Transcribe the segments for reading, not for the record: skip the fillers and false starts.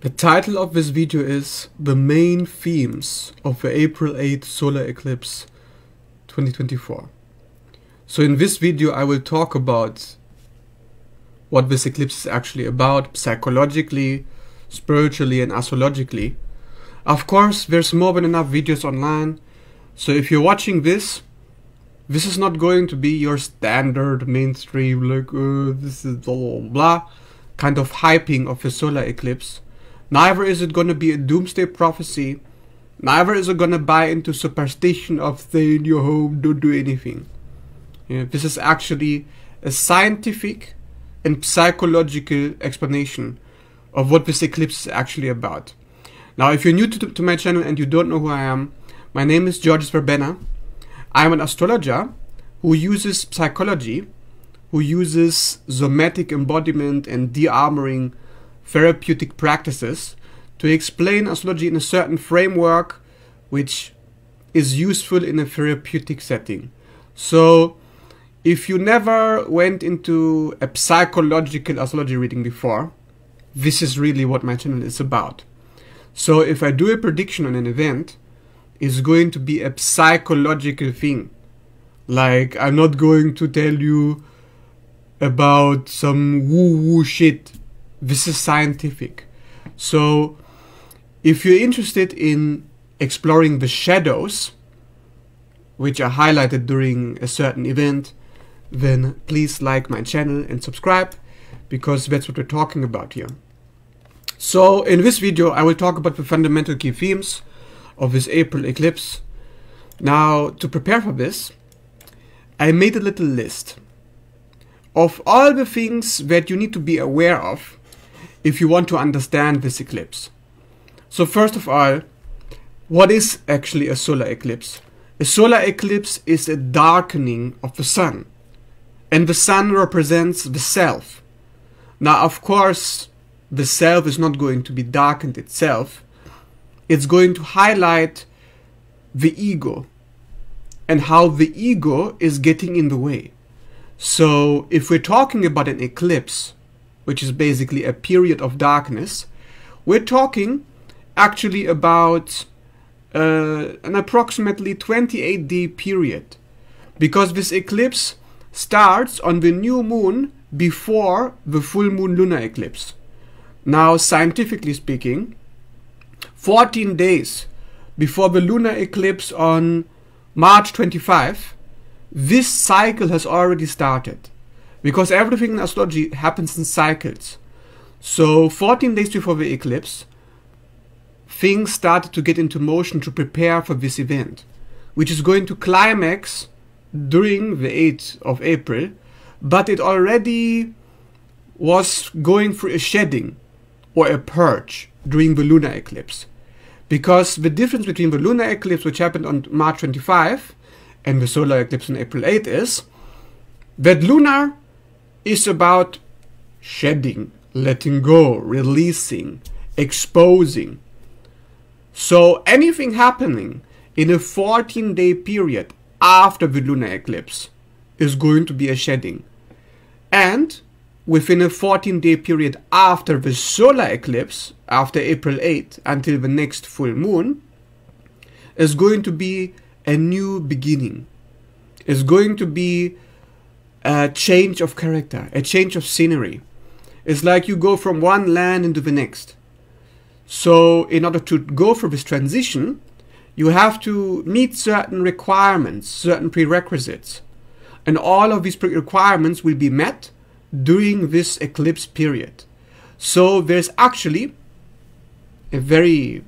The title of this video is The Main Themes of the April 8th Solar Eclipse 2024. So in this video I will talk about what this eclipse is actually about, psychologically, spiritually and astrologically. Of course, there's more than enough videos online, so if you're watching this, this is not going to be your standard mainstream, like, this is blah blah blah, kind of hyping of the solar eclipse. Neither is it going to be a doomsday prophecy, neither is it going to buy into superstition of stay in your home, don't do anything. Yeah, this is actually a scientific and psychological explanation of what this eclipse is actually about. Now, if you're new to my channel and you don't know who I am, my name is George Verbena. I'm an astrologer who uses psychology, who uses somatic embodiment and de-armoring therapeutic practices to explain astrology in a certain framework which is useful in a therapeutic setting. So, if you never went into a psychological astrology reading before, this is really what my channel is about. So if I do a prediction on an event, it's going to be a psychological thing. Like, I'm not going to tell you about some woo-woo shit. This is scientific. So if you're interested in exploring the shadows, which are highlighted during a certain event, then please like my channel and subscribe, because that's what we're talking about here. So in this video I will talk about the fundamental key themes of this April eclipse. Now, to prepare for this, I made a little list of all the things that you need to be aware of if you want to understand this eclipse. So first of all, what is actually a solar eclipse? A solar eclipse is a darkening of the sun, and the sun represents the self. Now, of course, the self is not going to be darkened itself. It's going to highlight the ego and how the ego is getting in the way. So if we're talking about an eclipse, which is basically a period of darkness, we're talking actually about an approximately 28-day period, because this eclipse starts on the new moon before the full moon lunar eclipse. Now, scientifically speaking, 14 days before the lunar eclipse on March 25, this cycle has already started, because everything in astrology happens in cycles. So 14 days before the eclipse, things started to get into motion to prepare for this event, which is going to climax during the 8th of April, but it already was going through a shedding or a purge during the lunar eclipse. Because the difference between the lunar eclipse, which happened on March 25, and the solar eclipse on April 8 is that lunar is about shedding, letting go, releasing, exposing. So anything happening in a 14-day period after the lunar eclipse is going to be a shedding. And within a 14-day period after the solar eclipse, after April 8 until the next full moon, is going to be a new beginning. It's going to be a change of character, a change of scenery. It's like you go from one land into the next. So in order to go through this transition, you have to meet certain requirements, certain prerequisites. And all of these requirements will be met during this eclipse period. So there's actually a very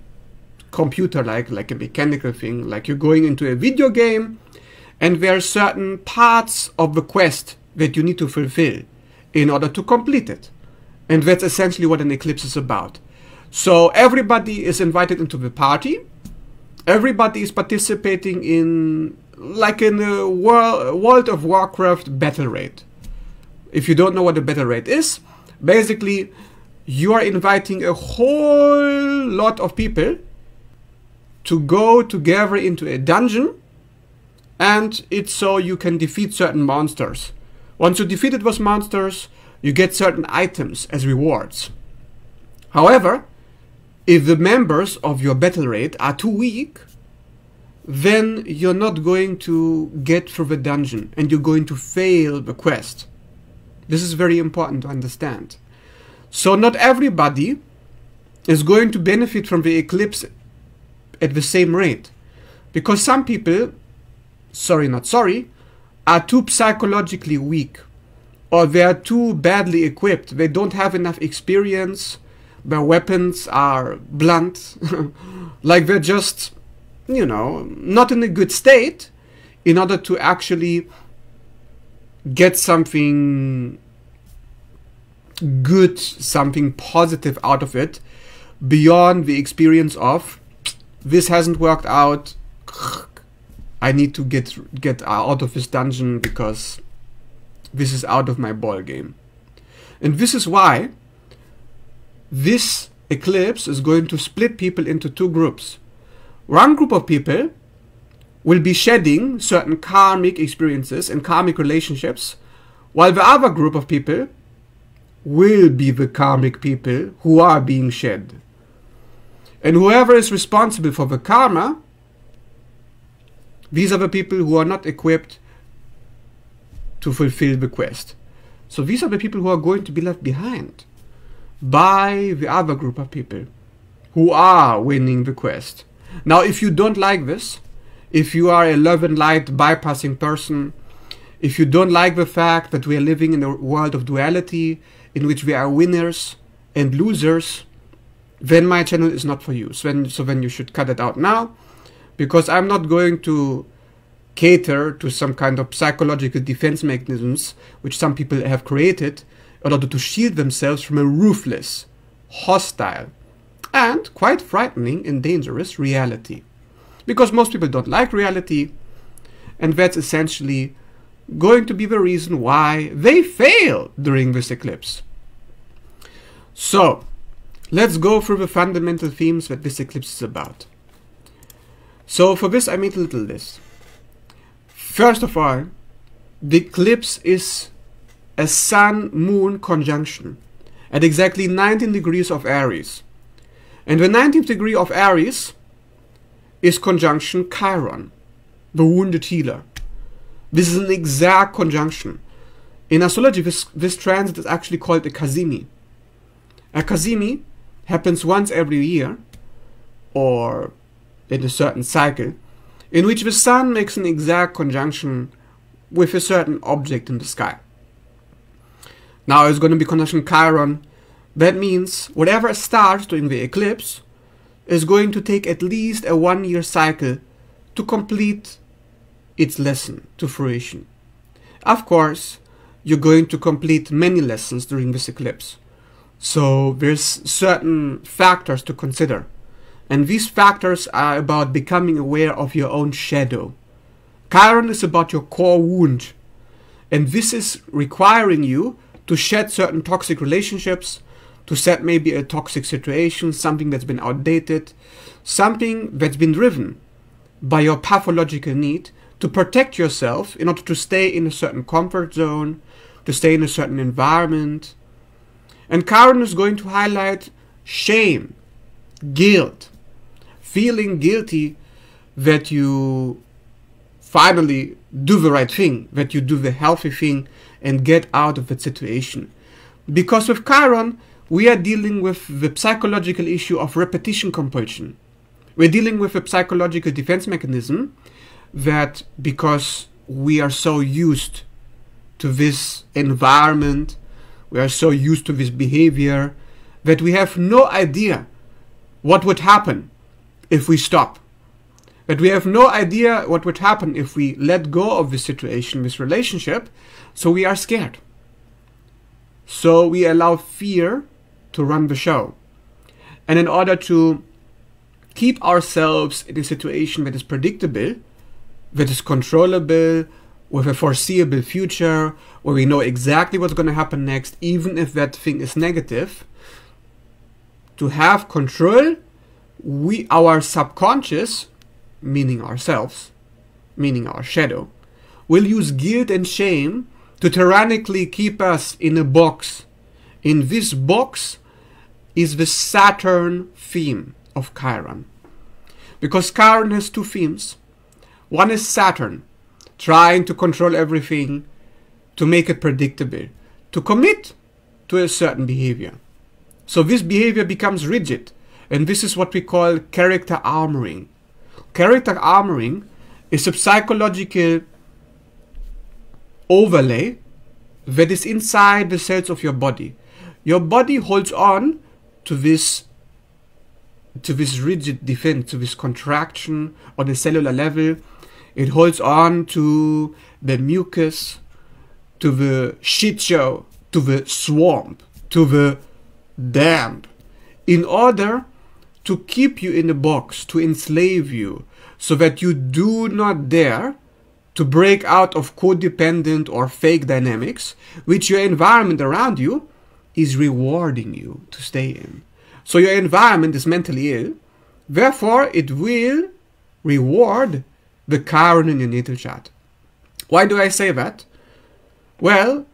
computer-like, like a mechanical thing, like you're going into a video game and there are certain parts of the quest that you need to fulfill in order to complete it. And that's essentially what an eclipse is about. So everybody is invited into the party, everybody is participating in, like, in a World of Warcraft battle raid. If you don't know what a battle raid is, basically you are inviting a whole lot of people to go together into a dungeon, and it's so you can defeat certain monsters. Once you defeated those monsters, you get certain items as rewards. However, If the members of your battle raid are too weak, then you're not going to get through the dungeon and you're going to fail the quest. This is very important to understand. So not everybody is going to benefit from the eclipse at the same rate, because some people, sorry not sorry, are too psychologically weak, or they are too badly equipped, they don't have enough experience, their weapons are blunt, like they're just, you know, not in a good state in order to actually get something good, something positive out of it, beyond the experience of, this hasn't worked out, I need to get out of this dungeon because this is out of my ball game. And this is why this eclipse is going to split people into two groups. One group of people will be shedding certain karmic experiences and karmic relationships, while the other group of people will be the karmic people who are being shed. And whoever is responsible for the karma, these are the people who are not equipped to fulfill the quest. So these are the people who are going to be left behind by the other group of people who are winning the quest. Now, if you don't like this, if you are a love and light bypassing person, if you don't like the fact that we are living in a world of duality, in which we are winners and losers, then my channel is not for you. So then you should cut it out now, because I'm not going to cater to some kind of psychological defense mechanisms which some people have created in order to shield themselves from a ruthless, hostile, and quite frightening and dangerous reality. Because most people don't like reality, and that's essentially going to be the reason why they fail during this eclipse. So, let's go through the fundamental themes that this eclipse is about. So for this I made a little list. First of all, the eclipse is a Sun-Moon conjunction at exactly 19 degrees of Aries. And the 19th degree of Aries is conjunction Chiron, the wounded healer. This is an exact conjunction. In astrology, this transit is actually called a Kazimi. A Kazimi happens once every year, or in a certain cycle, in which the Sun makes an exact conjunction with a certain object in the sky. Now it's going to be conjunction Chiron. That means whatever starts during the eclipse is going to take at least a one-year cycle to complete its lesson to fruition. Of course, you're going to complete many lessons during this eclipse. So there's certain factors to consider. And these factors are about becoming aware of your own shadow. Chiron is about your core wound. And this is requiring you to shed certain toxic relationships, to set maybe a toxic situation, something that's been outdated, something that's been driven by your pathological need to protect yourself in order to stay in a certain comfort zone, to stay in a certain environment. And Chiron is going to highlight shame, guilt, feeling guilty that you finally do the right thing, that you do the healthy thing and get out of that situation. Because with Chiron, we are dealing with the psychological issue of repetition compulsion. We're dealing with a psychological defense mechanism that, because we are so used to this environment, we are so used to this behavior, that we have no idea what would happen if we stop. That we have no idea what would happen if we let go of this situation, this relationship, so we are scared. So we allow fear to run the show. And in order to keep ourselves in a situation that is predictable, that is controllable, with a foreseeable future, where we know exactly what's going to happen next, even if that thing is negative, to have control, our subconscious, meaning ourselves, meaning our shadow, will use guilt and shame to tyrannically keep us in a box. In this box, is the Saturn theme of Chiron. Because Chiron has two themes. One is Saturn, trying to control everything, to make it predictable, to commit to a certain behavior. So this behavior becomes rigid, and this is what we call character armoring. Character armoring is a psychological overlay that is inside the cells of your body. Your body holds on to this rigid defense, to this contraction on a cellular level. It holds on to the mucus, to the shit show, to the swamp, to the damp, in order to keep you in a box, to enslave you, so that you do not dare to break out of codependent or fake dynamics, which your environment around you is rewarding you to stay in. So your environment is mentally ill, therefore it will reward the Chiron in your natal chart. Why do I say that? Well,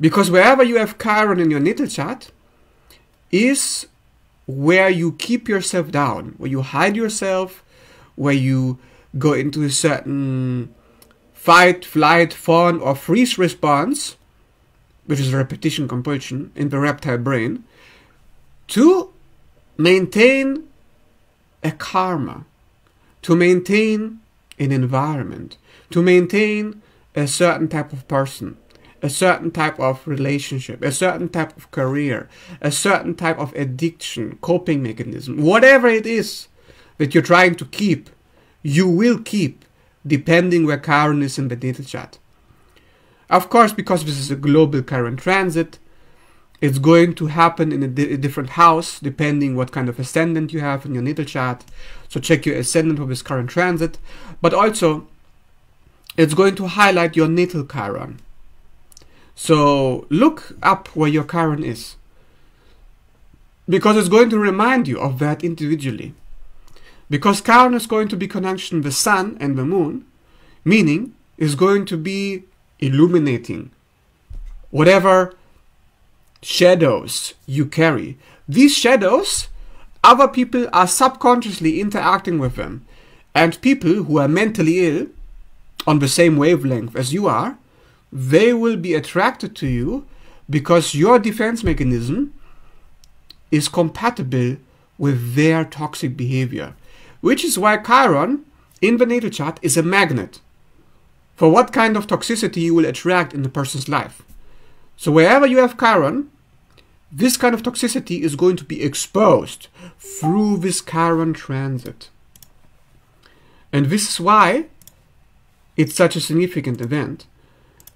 because wherever you have Chiron in your natal chart is where you keep yourself down, where you hide yourself, where you go into a certain fight, flight, fawn, or freeze response, which is repetition compulsion in the reptile brain, to maintain a karma, to maintain an environment, to maintain a certain type of person, a certain type of relationship, a certain type of career, a certain type of addiction, coping mechanism, whatever it is that you're trying to keep, you will keep, depending where Chiron is in the natal chart. Of course, because this is a global Chiron transit, it's going to happen in a different house, depending what kind of ascendant you have in your natal chart. So check your ascendant for this Chiron transit. But also, it's going to highlight your natal Chiron. So look up where your Chiron is, because it's going to remind you of that individually. Because Chiron is going to be conjunction the Sun and the Moon, meaning is going to be illuminating whatever shadows you carry. These shadows, other people are subconsciously interacting with them, and people who are mentally ill on the same wavelength as you are, they will be attracted to you because your defense mechanism is compatible with their toxic behavior. Which is why Chiron in the natal chart is a magnet for what kind of toxicity you will attract in the person's life. So wherever you have Chiron, this kind of toxicity is going to be exposed through this Chiron transit. And this is why it's such a significant event,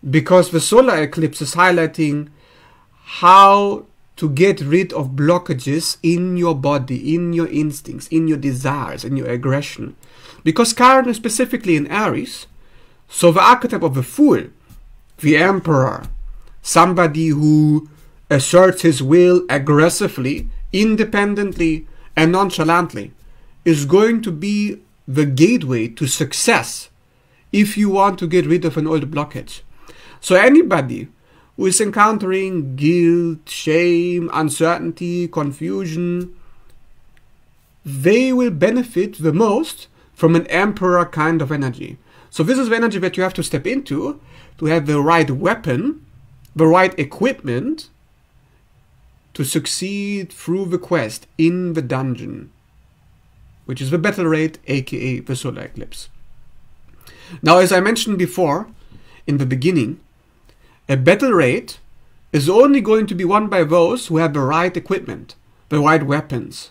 because the solar eclipse is highlighting how to get rid of blockages in your body, in your instincts, in your desires, in your aggression. Because Chiron is specifically in Aries, so the archetype of the fool, the emperor, somebody who asserts his will aggressively, independently, and nonchalantly, is going to be the gateway to success if you want to get rid of an old blockage. So anybody who is encountering guilt, shame, uncertainty, confusion, they will benefit the most from an emperor kind of energy. So this is the energy that you have to step into to have the right weapon, the right equipment to succeed through the quest in the dungeon, which is the battle rate, aka the solar eclipse. Now, as I mentioned before in the beginning, a battle rate is only going to be won by those who have the right equipment, the right weapons.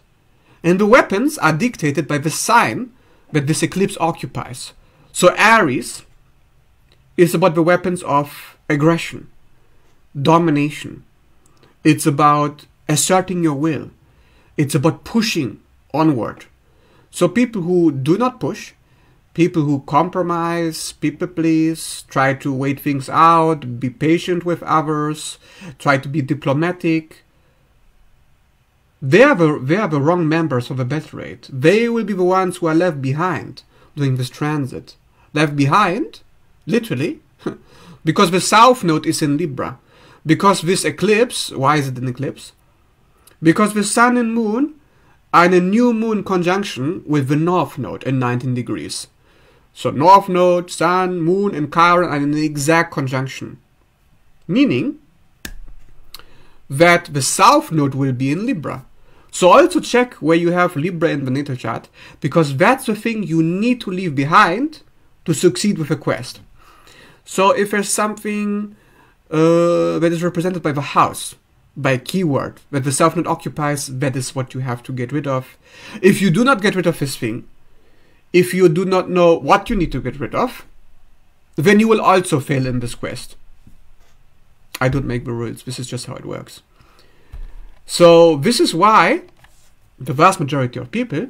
And the weapons are dictated by the sign that this eclipse occupies. So Aries is about the weapons of aggression, domination. It's about asserting your will. It's about pushing onward. So people who do not push, people who compromise, people please, try to wait things out, be patient with others, try to be diplomatic, they are the wrong members of the battle rate. They will be the ones who are left behind during this transit. Left behind, literally, because the South Node is in Libra. Because this eclipse, why is it an eclipse? Because with Sun and Moon are in a new Moon conjunction with the North Node in 19 degrees. So North Node, Sun, Moon and Chiron are in the exact conjunction. Meaning that the South Node will be in Libra. So also check where you have Libra in the natal chart, because that's the thing you need to leave behind to succeed with a quest. So if there's something that is represented by the house, by a keyword that the South Node occupies, that is what you have to get rid of. If you do not get rid of this thing, if you do not know what you need to get rid of, then you will also fail in this quest. I don't make the rules, this is just how it works. So this is why the vast majority of people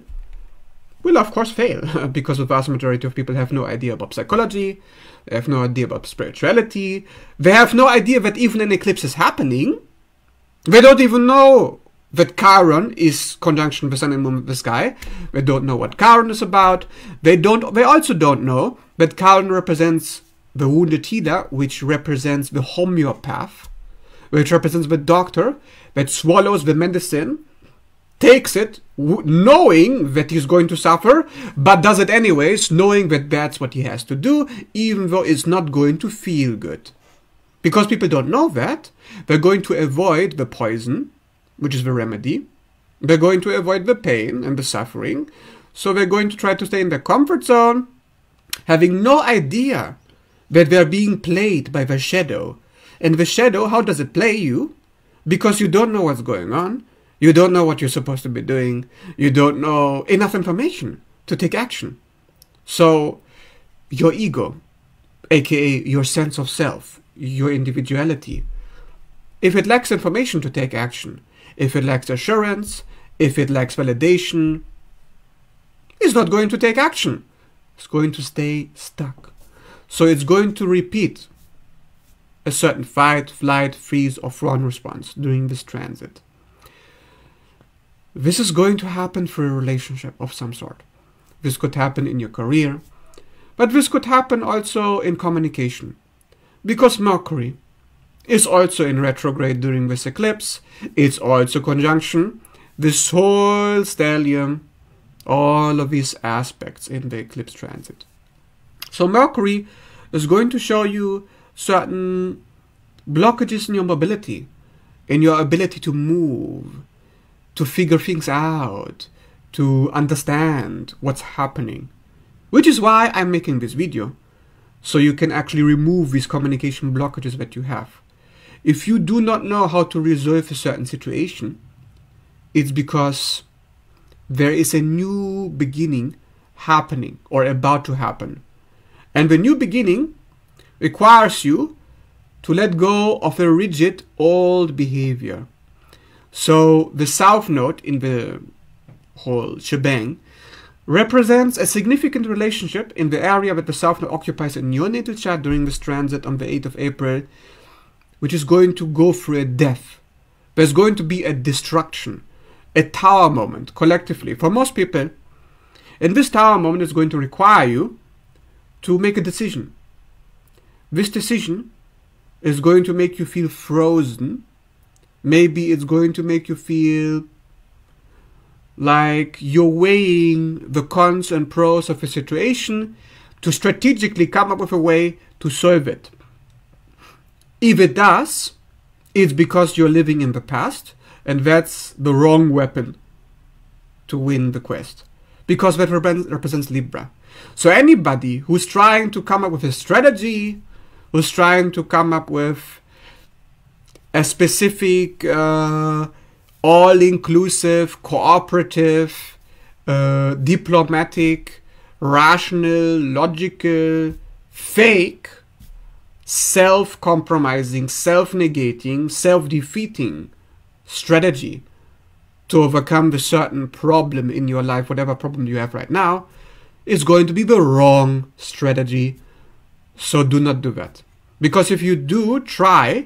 will of course fail, because the vast majority of people have no idea about psychology, they have no idea about spirituality, they have no idea that even an eclipse is happening, they don't even know that Chiron is conjunction with Sun and Moon in the sky, they don't know what Chiron is about, they also don't know that Chiron represents the wounded healer, which represents the homeopath, which represents the doctor that swallows the medicine, takes it knowing that he's going to suffer, but does it anyways, knowing that that's what he has to do, even though it's not going to feel good. Because people don't know that, they're going to avoid the poison, which is the remedy, they're going to avoid the pain and the suffering, so they're going to try to stay in their comfort zone, having no idea that they're being played by the shadow. And the shadow, how does it play you? Because you don't know what's going on, you don't know what you're supposed to be doing, you don't know enough information to take action. So your ego, aka your sense of self, your individuality, if it lacks information to take action, if it lacks assurance, if it lacks validation, it's not going to take action. It's going to stay stuck. So it's going to repeat a certain fight, flight, freeze or fawn response during this transit. This is going to happen for a relationship of some sort. This could happen in your career, but this could happen also in communication, because Mercury is also in retrograde during this eclipse. It's also conjunction. This whole stellium, all of these aspects in the eclipse transit. So Mercury is going to show you certain blockages in your mobility, in your ability to move, to figure things out, to understand what's happening, which is why I'm making this video, so you can actually remove these communication blockages that you have. If you do not know how to resolve a certain situation, it's because there is a new beginning happening or about to happen, and the new beginning requires you to let go of a rigid old behavior. So the South Node in the whole shebang represents a significant relationship in the area that the South Node occupies in your natal chart during this transit on the 8th of April, which is going to go through a death. There's going to be a destruction, a tower moment collectively for most people. And this tower moment is going to require you to make a decision. This decision is going to make you feel frozen. Maybe it's going to make you feel like you're weighing the cons and pros of a situation to strategically come up with a way to solve it. If it does, it's because you're living in the past, and that's the wrong weapon to win the quest, because that represents Libra. So anybody who's trying to come up with a strategy, who's trying to come up with a specific, all-inclusive, cooperative, diplomatic, rational, logical, fake, self-compromising, self-negating, self-defeating strategy to overcome the certain problem in your life, whatever problem you have right now, is going to be the wrong strategy. So do not do that. Because if you do try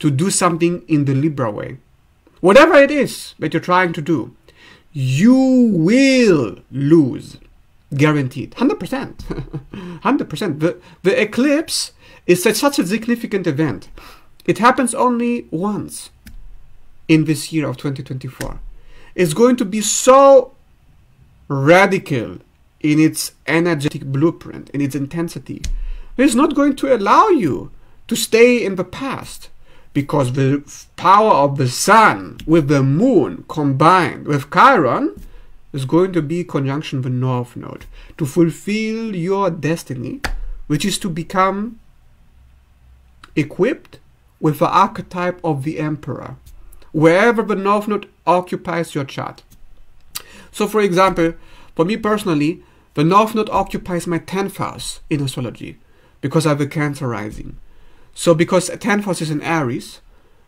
to do something in the Libra way, whatever it is that you're trying to do, you will lose. Guaranteed. 100%. 100%. The eclipse is such a significant event. It happens only once. in this year of 2024 is going to be so radical in its energetic blueprint, in its intensity. It's not going to allow you to stay in the past, because the power of the sun with the moon combined with Chiron is going to be conjunction the North Node to fulfill your destiny, which is to become equipped with the archetype of the Emperor, wherever the North Node occupies your chart. So for example, for me personally, the North Node occupies my 10th house in astrology, because I have a Cancer rising. So because 10th house is in Aries,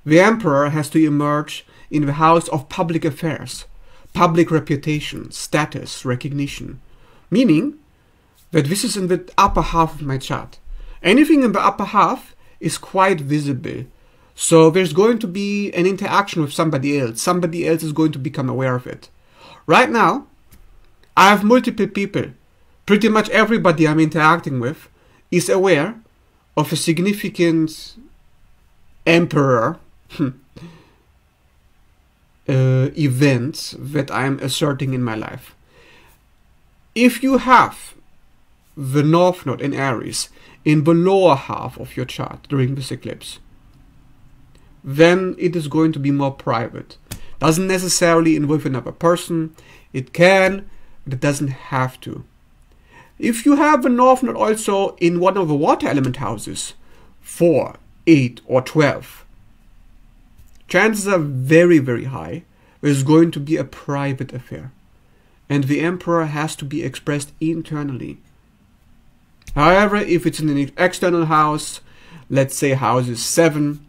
the Emperor has to emerge in the house of public affairs, public reputation, status, recognition, meaning that this is in the upper half of my chart. Anything in the upper half is quite visible. So there's going to be an interaction with somebody else. Somebody else is going to become aware of it. Right now, I have multiple people. Pretty much everybody I'm interacting with is aware of a significant emperor event that I'm asserting in my life. If you have the North Node in Aries in the lower half of your chart during this eclipse, then it is going to be more private. Doesn't necessarily involve another person. It can, but it doesn't have to. If you have a North Node also in one of the water element houses, 4, 8 or 12, chances are very, very high there's going to be a private affair. And the Emperor has to be expressed internally. However, if it's in an external house, let's say houses 7,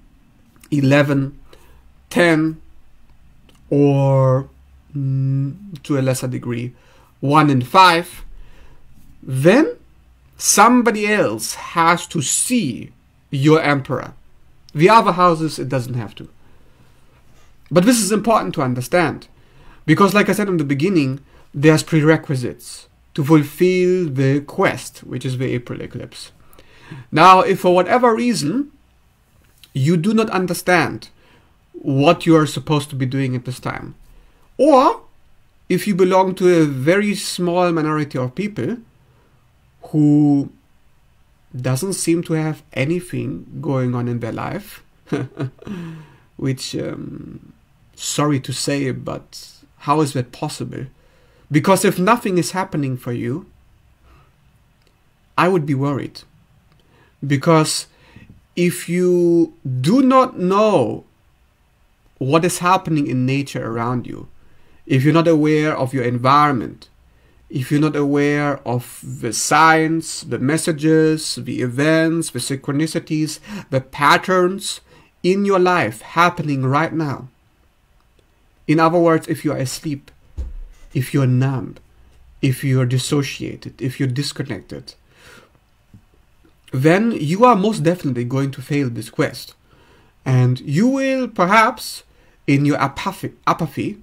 11, 10, or to a lesser degree, 1 and 5, then somebody else has to see your Emperor. The other houses, it doesn't have to. But this is important to understand, because like I said in the beginning, there's prerequisites to fulfill the quest, which is the April eclipse. Now, if for whatever reason you do not understand what you are supposed to be doing at this time, or if you belong to a very small minority of people who doesn't seem to have anything going on in their life, which, sorry to say, but how is that possible? Because if nothing is happening for you, I would be worried. Because if you do not know what is happening in nature around you, if you're not aware of your environment, if you're not aware of the signs, the messages, the events, the synchronicities, the patterns in your life happening right now. In other words, if you are asleep, if you're numb, if you're dissociated, if you're disconnected, then you are most definitely going to fail this quest. And you will perhaps, in your apathy,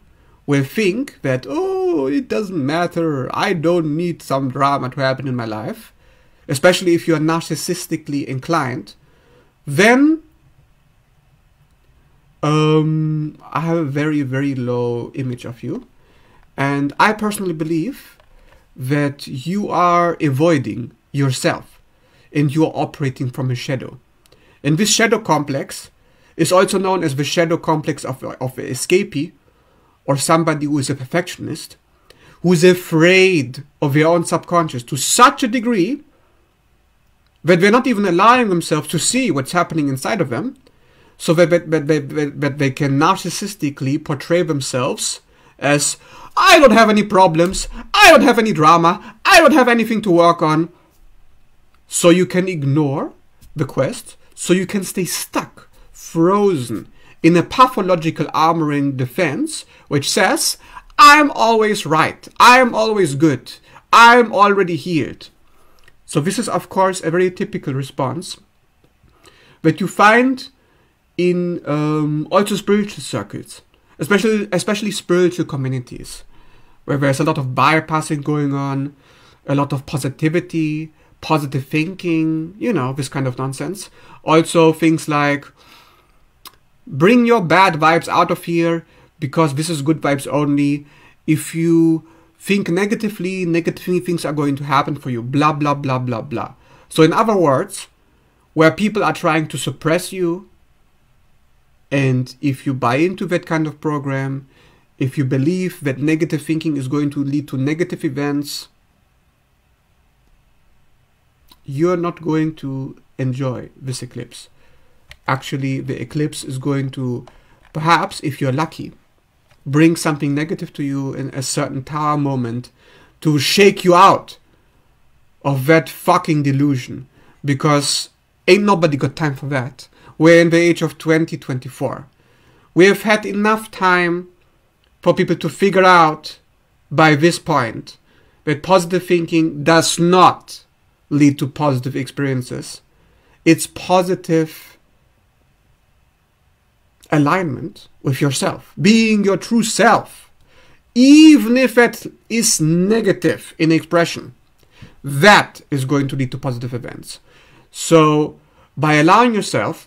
will think that, oh, it doesn't matter, I don't need some drama to happen in my life, especially if you're narcissistically inclined. Then I have a very, very low image of you. And I personally believe that you are avoiding yourself and you are operating from a shadow. And this shadow complex is also known as the shadow complex of an escapee, or somebody who is a perfectionist, who is afraid of their own subconscious to such a degree that they're not even allowing themselves to see what's happening inside of them, so that they can narcissistically portray themselves as, I don't have any problems, I don't have any drama, I don't have anything to work on. So you can ignore the quest, so you can stay stuck, frozen, in a pathological armoring defense, which says, I'm always right, I'm always good, I'm already healed. So this is, of course, a very typical response that you find in also spiritual circuits. Especially spiritual communities, where there's a lot of bypassing going on, a lot of positivity, positive thinking, you know, this kind of nonsense. Also things like, Bring your bad vibes out of here, because this is good vibes only. If you think negatively, negative things are going to happen for you, blah, blah, blah, blah, blah. So in other words, where people are trying to suppress you, and if you buy into that kind of program, if you believe that negative thinking is going to lead to negative events, you're not going to enjoy this eclipse. Actually, the eclipse is going to, perhaps if you're lucky, bring something negative to you in a certain tower moment to shake you out of that fucking delusion, because ain't nobody got time for that. We're in the age of 2024. We have had enough time for people to figure out by this point that positive thinking does not lead to positive experiences. It's positive alignment with yourself, being your true self, even if it is negative in expression. That is going to lead to positive events. So by allowing yourself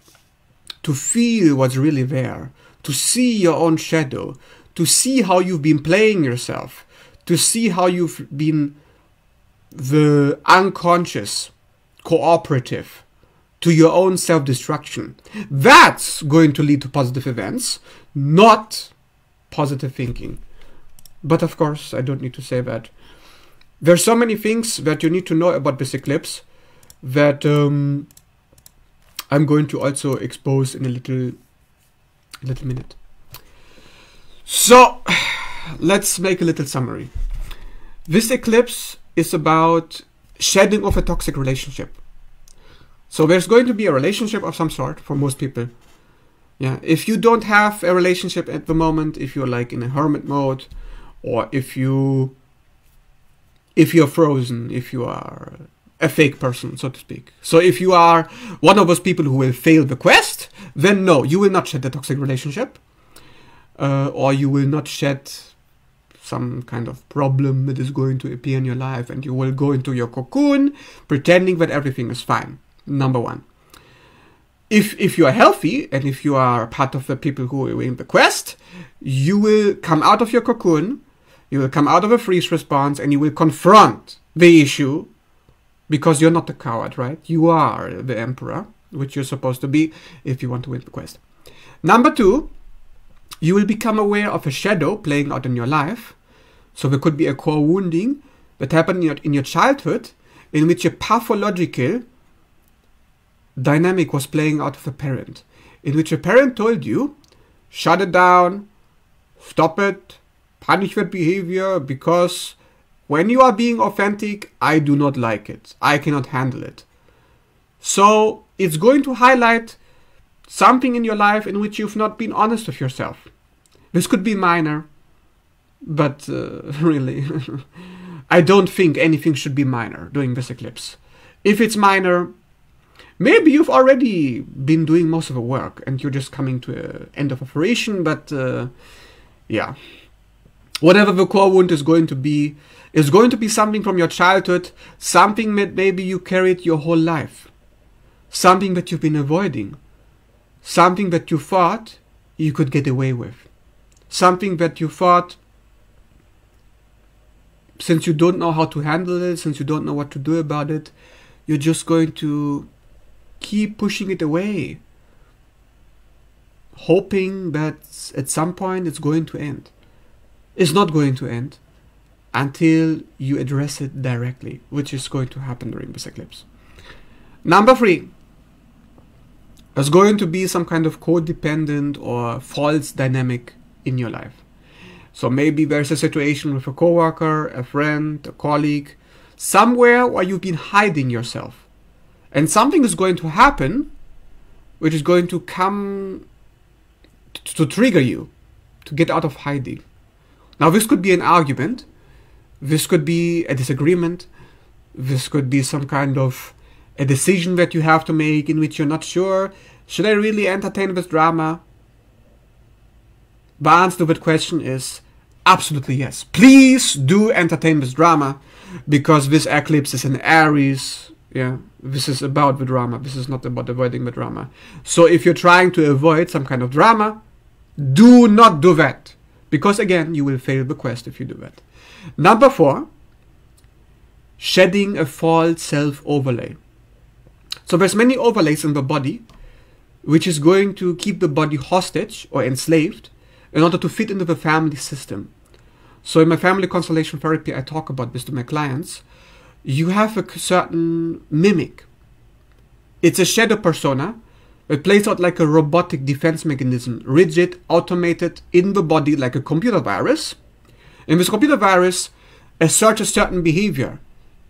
to feel what's really there, to see your own shadow, to see how you've been playing yourself, to see how you've been the unconscious cooperative to your own self-destruction, that's going to lead to positive events, not positive thinking. But of course, I don't need to say that. There's so many things that you need to know about this eclipse that I'm going to also expose in a little minute. So let's make a little summary. This eclipse is about shedding of a toxic relationship. So there's going to be a relationship of some sort for most people. Yeah, if you don't have a relationship at the moment, if you're like in a hermit mode, or if you're frozen, if you are a fake person, so to speak. So if you are one of those people who will fail the quest, then no, you will not shed the toxic relationship. Or you will not shed some kind of problem that is going to appear in your life, and you will go into your cocoon pretending that everything is fine. Number one. If you are healthy, and if you are part of the people who are in the quest, you will come out of your cocoon, you will come out of a freeze response, and you will confront the issue, because you're not a coward, right? You are the emperor, which you're supposed to be if you want to win the quest. Number two, you will become aware of a shadow playing out in your life. So there could be a core wounding that happened in your childhood, in which a pathological dynamic was playing out of a parent, in which a parent told you, shut it down, stop it, punish that behavior, because when you are being authentic, I do not like it. I cannot handle it. So it's going to highlight something in your life in which you've not been honest with yourself. This could be minor, but really, I don't think anything should be minor during this eclipse. If it's minor, maybe you've already been doing most of the work and you're just coming to an end of operation, but yeah. Whatever the core wound is going to be something from your childhood, something that maybe you carried your whole life, something that you've been avoiding, something that you thought you could get away with. Something that you thought, since you don't know how to handle it, since you don't know what to do about it, you're just going to keep pushing it away, hoping that at some point it's going to end. It's not going to end until you address it directly, which is going to happen during this eclipse. Number three. There's going to be some kind of codependent or false dynamic in your life. So maybe there's a situation with a coworker, a friend, a colleague, somewhere where you've been hiding yourself. And something is going to happen which is going to come to trigger you to get out of hiding. Now this could be an argument, this could be a disagreement, this could be some kind of a decision that you have to make in which you're not sure, should I really entertain this drama? The answer to that question is absolutely yes. Please do entertain this drama, because this eclipse is in Aries, Yeah, this is about the drama. This is not about avoiding the drama. So if you're trying to avoid some kind of drama, do not do that. Because again, you will fail the quest if you do that. Number 4, shedding a false self overlay. So there's many overlays in the body, which is going to keep the body hostage or enslaved in order to fit into the family system. So in my family constellation therapy, I talk about this to my clients. You have a certain mimic. It's a shadow persona. It plays out like a robotic defense mechanism, rigid, automated, in the body like a computer virus. And this computer virus asserts a certain behavior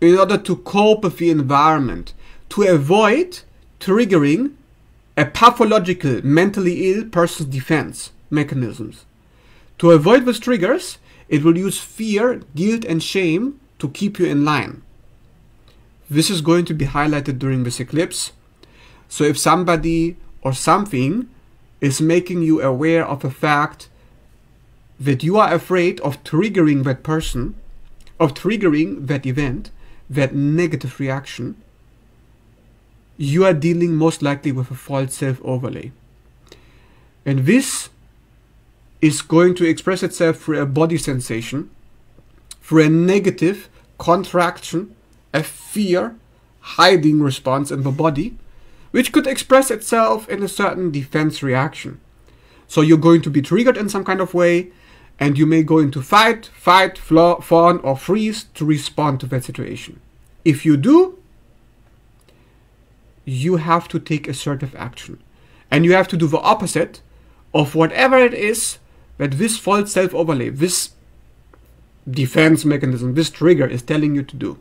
in order to cope with the environment, to avoid triggering a pathological, mentally ill person's defense mechanisms. To avoid these triggers, it will use fear, guilt, and shame to keep you in line. This is going to be highlighted during this eclipse. So if somebody or something is making you aware of the fact that you are afraid of triggering that person, of triggering that event, that negative reaction, you are dealing most likely with a false self overlay. And this is going to express itself through a body sensation, through a negative contraction, a fear hiding response in the body, which could express itself in a certain defense reaction. So you're going to be triggered in some kind of way, and you may go into fight, fawn, or freeze to respond to that situation. If you do, you have to take assertive action, and you have to do the opposite of whatever it is that this false self overlay, this defense mechanism, this trigger is telling you to do.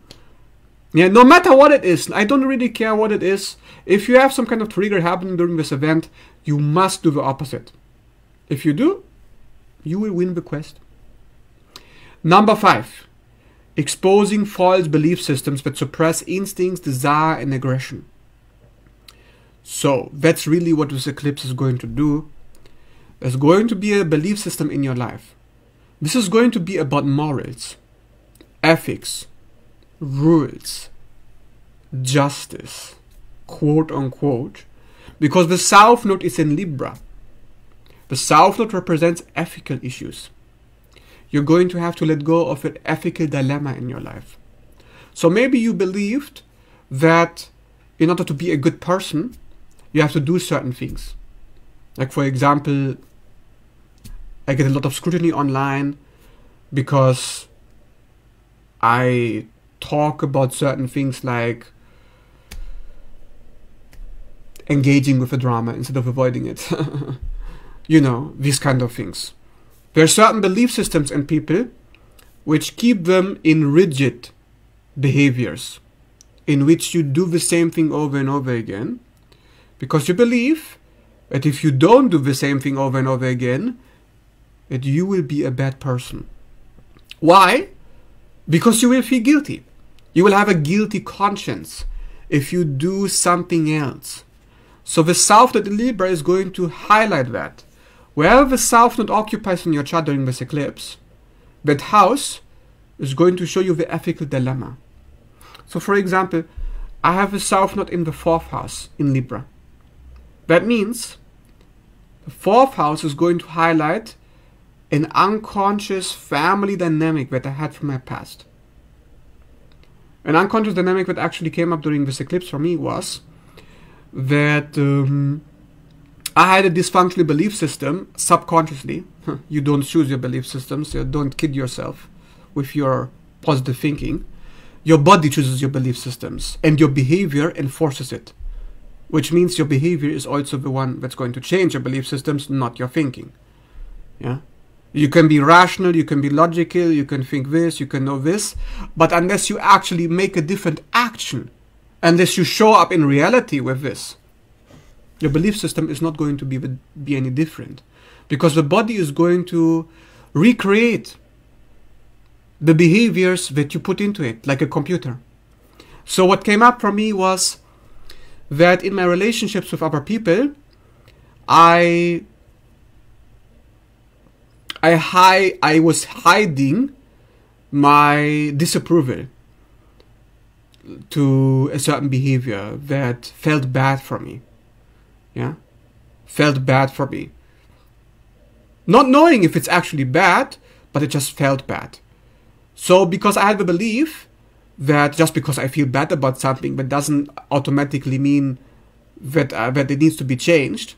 Yeah, no matter what it is, I don't really care what it is. If you have some kind of trigger happening during this event, you must do the opposite. If you do, you will win the quest. Number 5, exposing false belief systems that suppress instincts, desire, and aggression. So that's really what this eclipse is going to do. There's going to be a belief system in your life. This is going to be about morals, ethics, rules, justice, quote unquote, because the South Node is in Libra. The South Node represents ethical issues. You're going to have to let go of an ethical dilemma in your life. So maybe you believed that in order to be a good person, you have to do certain things. Like, for example, I get a lot of scrutiny online because I talk about certain things like engaging with the drama instead of avoiding it. You know, these kind of things. There are certain belief systems in people which keep them in rigid behaviors, in which you do the same thing over and over again, because you believe that if you don't do the same thing over and over again, that you will be a bad person. Why? Because you will feel guilty. You will have a guilty conscience if you do something else. So the South Node in Libra is going to highlight that. Wherever the South Node occupies in your chart during this eclipse, that house is going to show you the ethical dilemma. So for example, I have a South Node in the 4th house in Libra. That means the 4th house is going to highlight an unconscious family dynamic that I had from my past. An unconscious dynamic that actually came up during this eclipse for me was that I had a dysfunctional belief system subconsciously. You don't choose your belief systems, so don't kid yourself with your positive thinking. Your body chooses your belief systems, and your behavior enforces it, which means your behavior is also the one that's going to change your belief systems, not your thinking. Yeah. You can be rational, you can be logical, you can think this, you can know this, but unless you actually make a different action, unless you show up in reality with this, your belief system is not going to be any different, because the body is going to recreate the behaviors that you put into it, like a computer. So what came up for me was that in my relationships with other people, I was hiding my disapproval. to a certain behavior that felt bad for me. Yeah? Felt bad for me. Not knowing if it's actually bad, but it just felt bad. So because I have a belief that just because I feel bad about something, that doesn't automatically mean that it needs to be changed,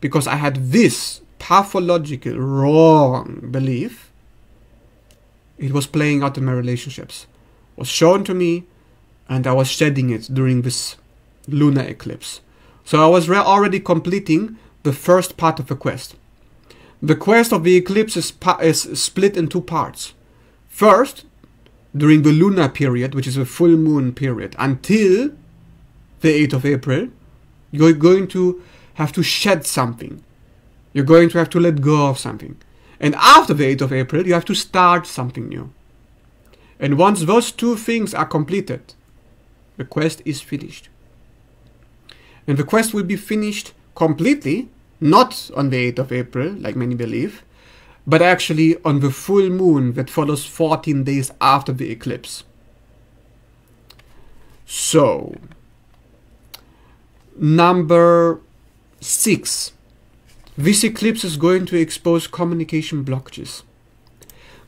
because I had this pathological, wrong belief, it was playing out in my relationships. It was shown to me, and I was shedding it during this lunar eclipse. So I was already completing the first part of the quest. The quest of the eclipse is split in two parts. First, during the lunar period, which is a full moon period, until the 8th of April, you're going to have to shed something. You're going to have to let go of something. And after the 8th of April, you have to start something new. And once those two things are completed, the quest is finished. And the quest will be finished completely, not on the 8th of April, like many believe, but actually on the full moon that follows 14 days after the eclipse. So, number 6. This eclipse is going to expose communication blockages.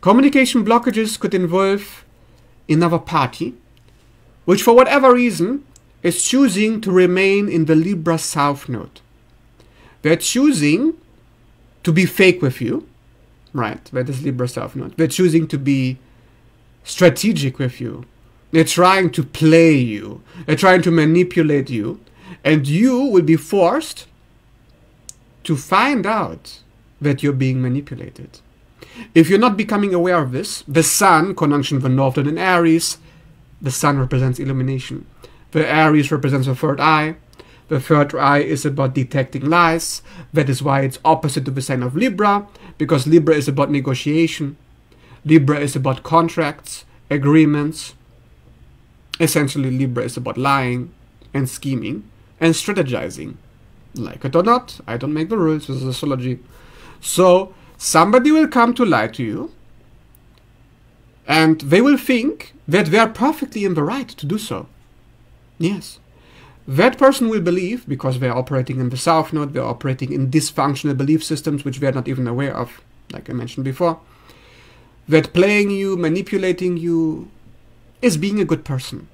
Communication blockages could involve another party, which for whatever reason is choosing to remain in the Libra South Node. They're choosing to be fake with you, right? That is Libra South Node. They're choosing to be strategic with you. They're trying to play you. They're trying to manipulate you. And you will be forced to find out that you're being manipulated. If you're not becoming aware of this, the Sun, conjunction with North Node and Aries, the Sun represents illumination. The Aries represents the third eye. The third eye is about detecting lies. That is why it's opposite to the sign of Libra, because Libra is about negotiation. Libra is about contracts, agreements. Essentially, Libra is about lying and scheming and strategizing. Like it or not, I don't make the rules, this is astrology. So, somebody will come to lie to you, and they will think that they are perfectly in the right to do so. Yes. That person will believe, because they are operating in the South Node, they are operating in dysfunctional belief systems which they are not even aware of, like I mentioned before, that playing you, manipulating you, is being a good person.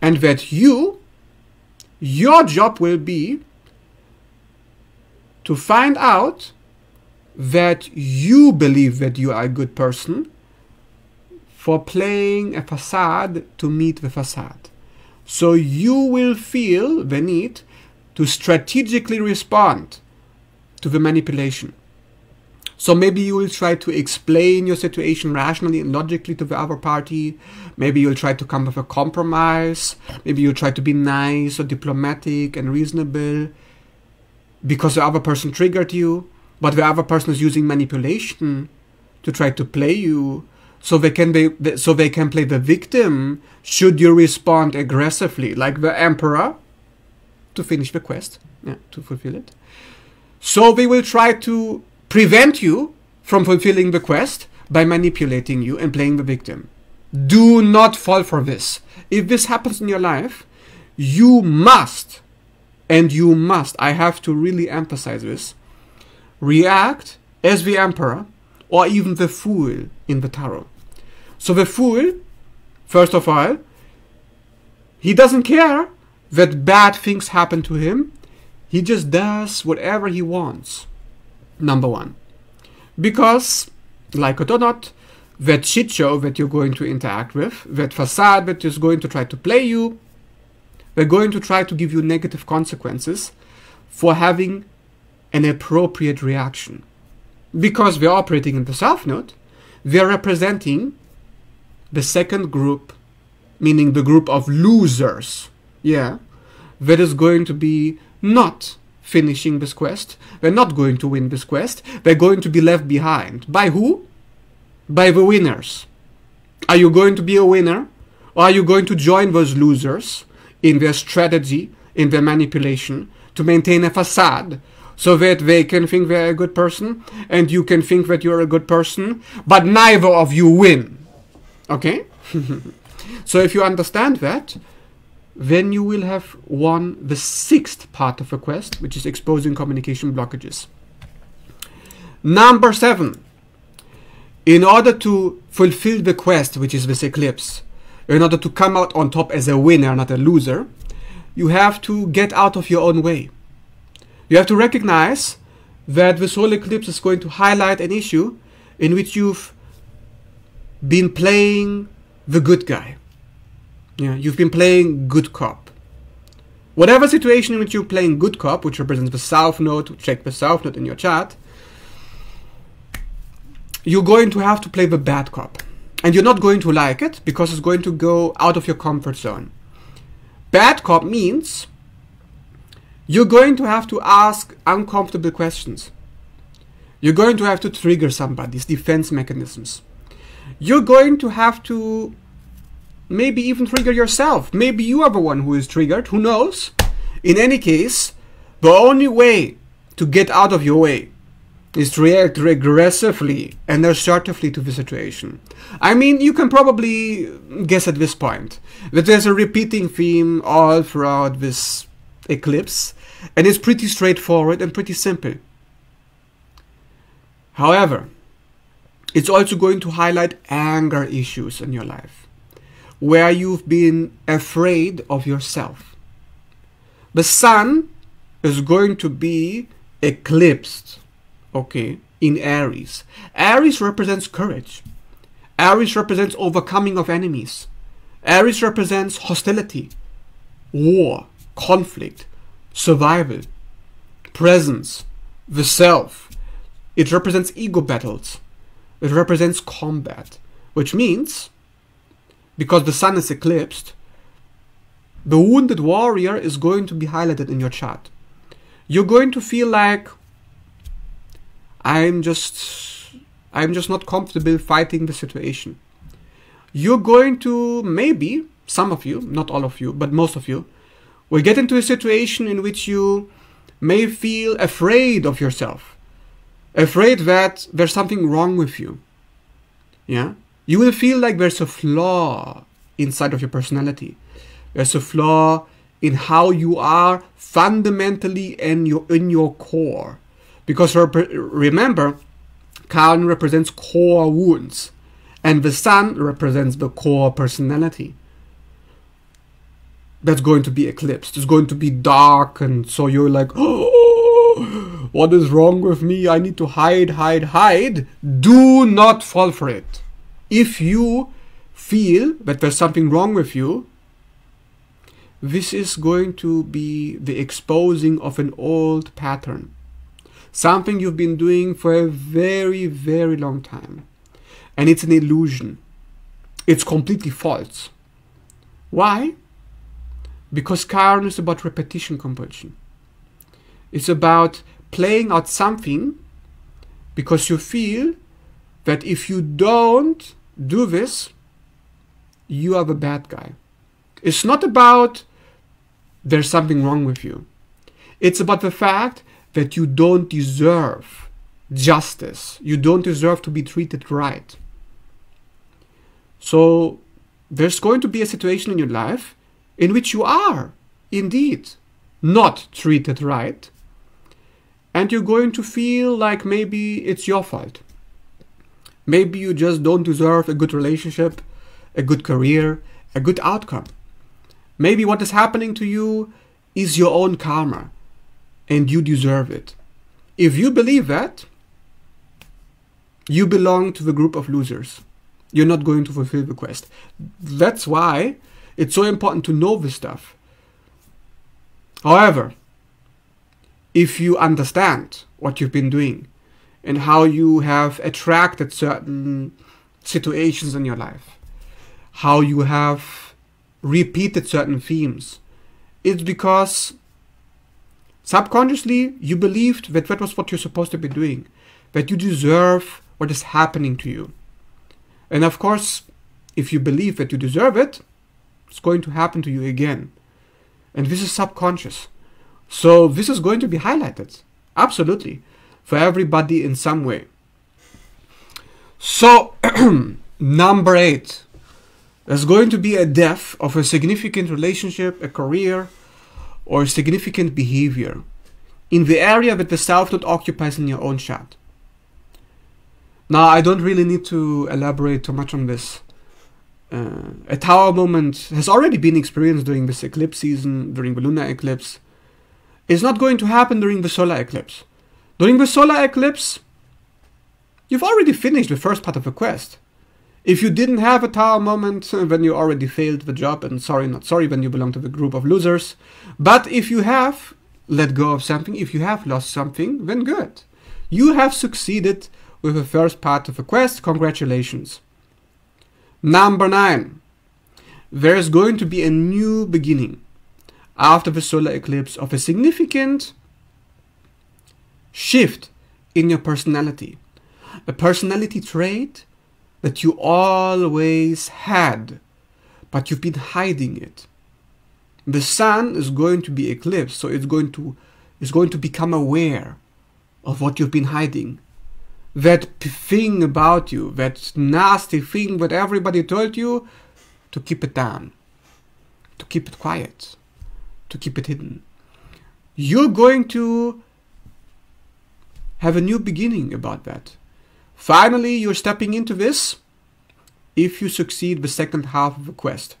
And that your job will be to find out that you believe that you are a good person for playing a facade to meet the facade. So you will feel the need to strategically respond to the manipulation. So maybe you will try to explain your situation rationally and logically to the other party. Maybe you'll try to come up with a compromise. Maybe you'll try to be nice or diplomatic and reasonable because the other person triggered you. But the other person is using manipulation to try to play you, so they can play the victim should you respond aggressively, like the Emperor, to finish the quest, yeah, to fulfill it. So they will try to prevent you from fulfilling the quest by manipulating you and playing the victim. Do not fall for this. If this happens in your life, you must, and you must, I have to really emphasize this, react as the Emperor or even the Fool in the tarot. So the Fool, first of all, he doesn't care that bad things happen to him. He just does whatever he wants, number one. Because, like it or not, that shit show that you're going to interact with, that facade that is going to try to play you, they're going to try to give you negative consequences for having an appropriate reaction. Because we're operating in the South Node, we're representing the second group, meaning the group of losers, yeah, that is going to be not finishing this quest, they're not going to win this quest, they're going to be left behind. By who? By the winners. Are you going to be a winner? Or are you going to join those losers in their strategy, in their manipulation, to maintain a facade, so that they can think they're a good person, and you can think that you're a good person, but neither of you win, okay? So if you understand that, then you will have won the sixth part of a quest, which is exposing communication blockages. Number 7. In order to fulfill the quest, which is this eclipse, in order to come out on top as a winner, not a loser, you have to get out of your own way. You have to recognize that the solar eclipse is going to highlight an issue in which you've been playing the good guy. Yeah, you've been playing good cop. Whatever situation in which you're playing good cop, which represents the South Node, check the South Node in your chart, you're going to have to play the bad cop. And you're not going to like it, because it's going to go out of your comfort zone. Bad cop means you're going to have to ask uncomfortable questions. You're going to have to trigger somebody's defense mechanisms. You're going to have to maybe even trigger yourself. Maybe you are the one who is triggered, who knows? In any case, the only way to get out of your way is to react regressively and assertively to the situation. I mean, you can probably guess at this point that there's a repeating theme all throughout this eclipse, and it's pretty straightforward and pretty simple. However, it's also going to highlight anger issues in your life, where you've been afraid of yourself. The sun is going to be eclipsed, okay, in Aries. Aries represents courage. Aries represents overcoming of enemies. Aries represents hostility, war, conflict, survival, presence, the self. It represents ego battles. It represents combat, which means, because the sun is eclipsed, the wounded warrior is going to be highlighted in your chart. You're going to feel like, I'm just not comfortable fighting the situation. You're going to, maybe, some of you, not all of you, but most of you, will get into a situation in which you may feel afraid of yourself. Afraid that there's something wrong with you. Yeah? You will feel like there's a flaw inside of your personality. There's a flaw in how you are fundamentally in your core. Because remember, Chiron represents core wounds, and the sun represents the core personality. That's going to be eclipsed. It's going to be dark, and so you're like, oh, what is wrong with me? I need to hide. Do not fall for it. If you feel that there's something wrong with you, this is going to be the exposing of an old pattern. Something you've been doing for a very, very long time. And it's an illusion. It's completely false. Why? Because Chiron is about repetition compulsion. It's about playing out something because you feel that if you don't do this, you are the bad guy. It's not about there's something wrong with you. It's about the fact that you don't deserve justice. You don't deserve to be treated right. So there's going to be a situation in your life in which you are, indeed, not treated right, and you're going to feel like maybe it's your fault. Maybe you just don't deserve a good relationship, a good career, a good outcome. Maybe what is happening to you is your own karma, and you deserve it. If you believe that, you belong to the group of losers. You're not going to fulfill the quest. That's why it's so important to know this stuff. However, if you understand what you've been doing and how you have attracted certain situations in your life, how you have repeated certain themes, it's because subconsciously you believed that that was what you're supposed to be doing, that you deserve what is happening to you. And of course, if you believe that you deserve it, it's going to happen to you again. And this is subconscious. So this is going to be highlighted, absolutely, for everybody in some way. So, number 8. There's going to be a death of a significant relationship, a career, or significant behavior in the area that the South Node occupies in your own chart. Now, I don't really need to elaborate too much on this. A tower moment has already been experienced during this eclipse season, during the lunar eclipse. It's not going to happen during the solar eclipse. During the solar eclipse, you've already finished the first part of the quest. If you didn't have a tower moment, then you already failed the job, and sorry, not sorry, then you belong to the group of losers. But if you have let go of something, if you have lost something, then good. You have succeeded with the first part of the quest. Congratulations. Number 9. There is going to be a new beginning after the solar eclipse of a significant shift in your personality. A personality trait that you always had, but you've been hiding it. The sun is going to be eclipsed, so it's going to become aware of what you've been hiding. That thing about you, that nasty thing that everybody told you, to keep it down, to keep it quiet, to keep it hidden. You're going to have a new beginning about that. Finally, you're stepping into this if you succeed the second half of the quest.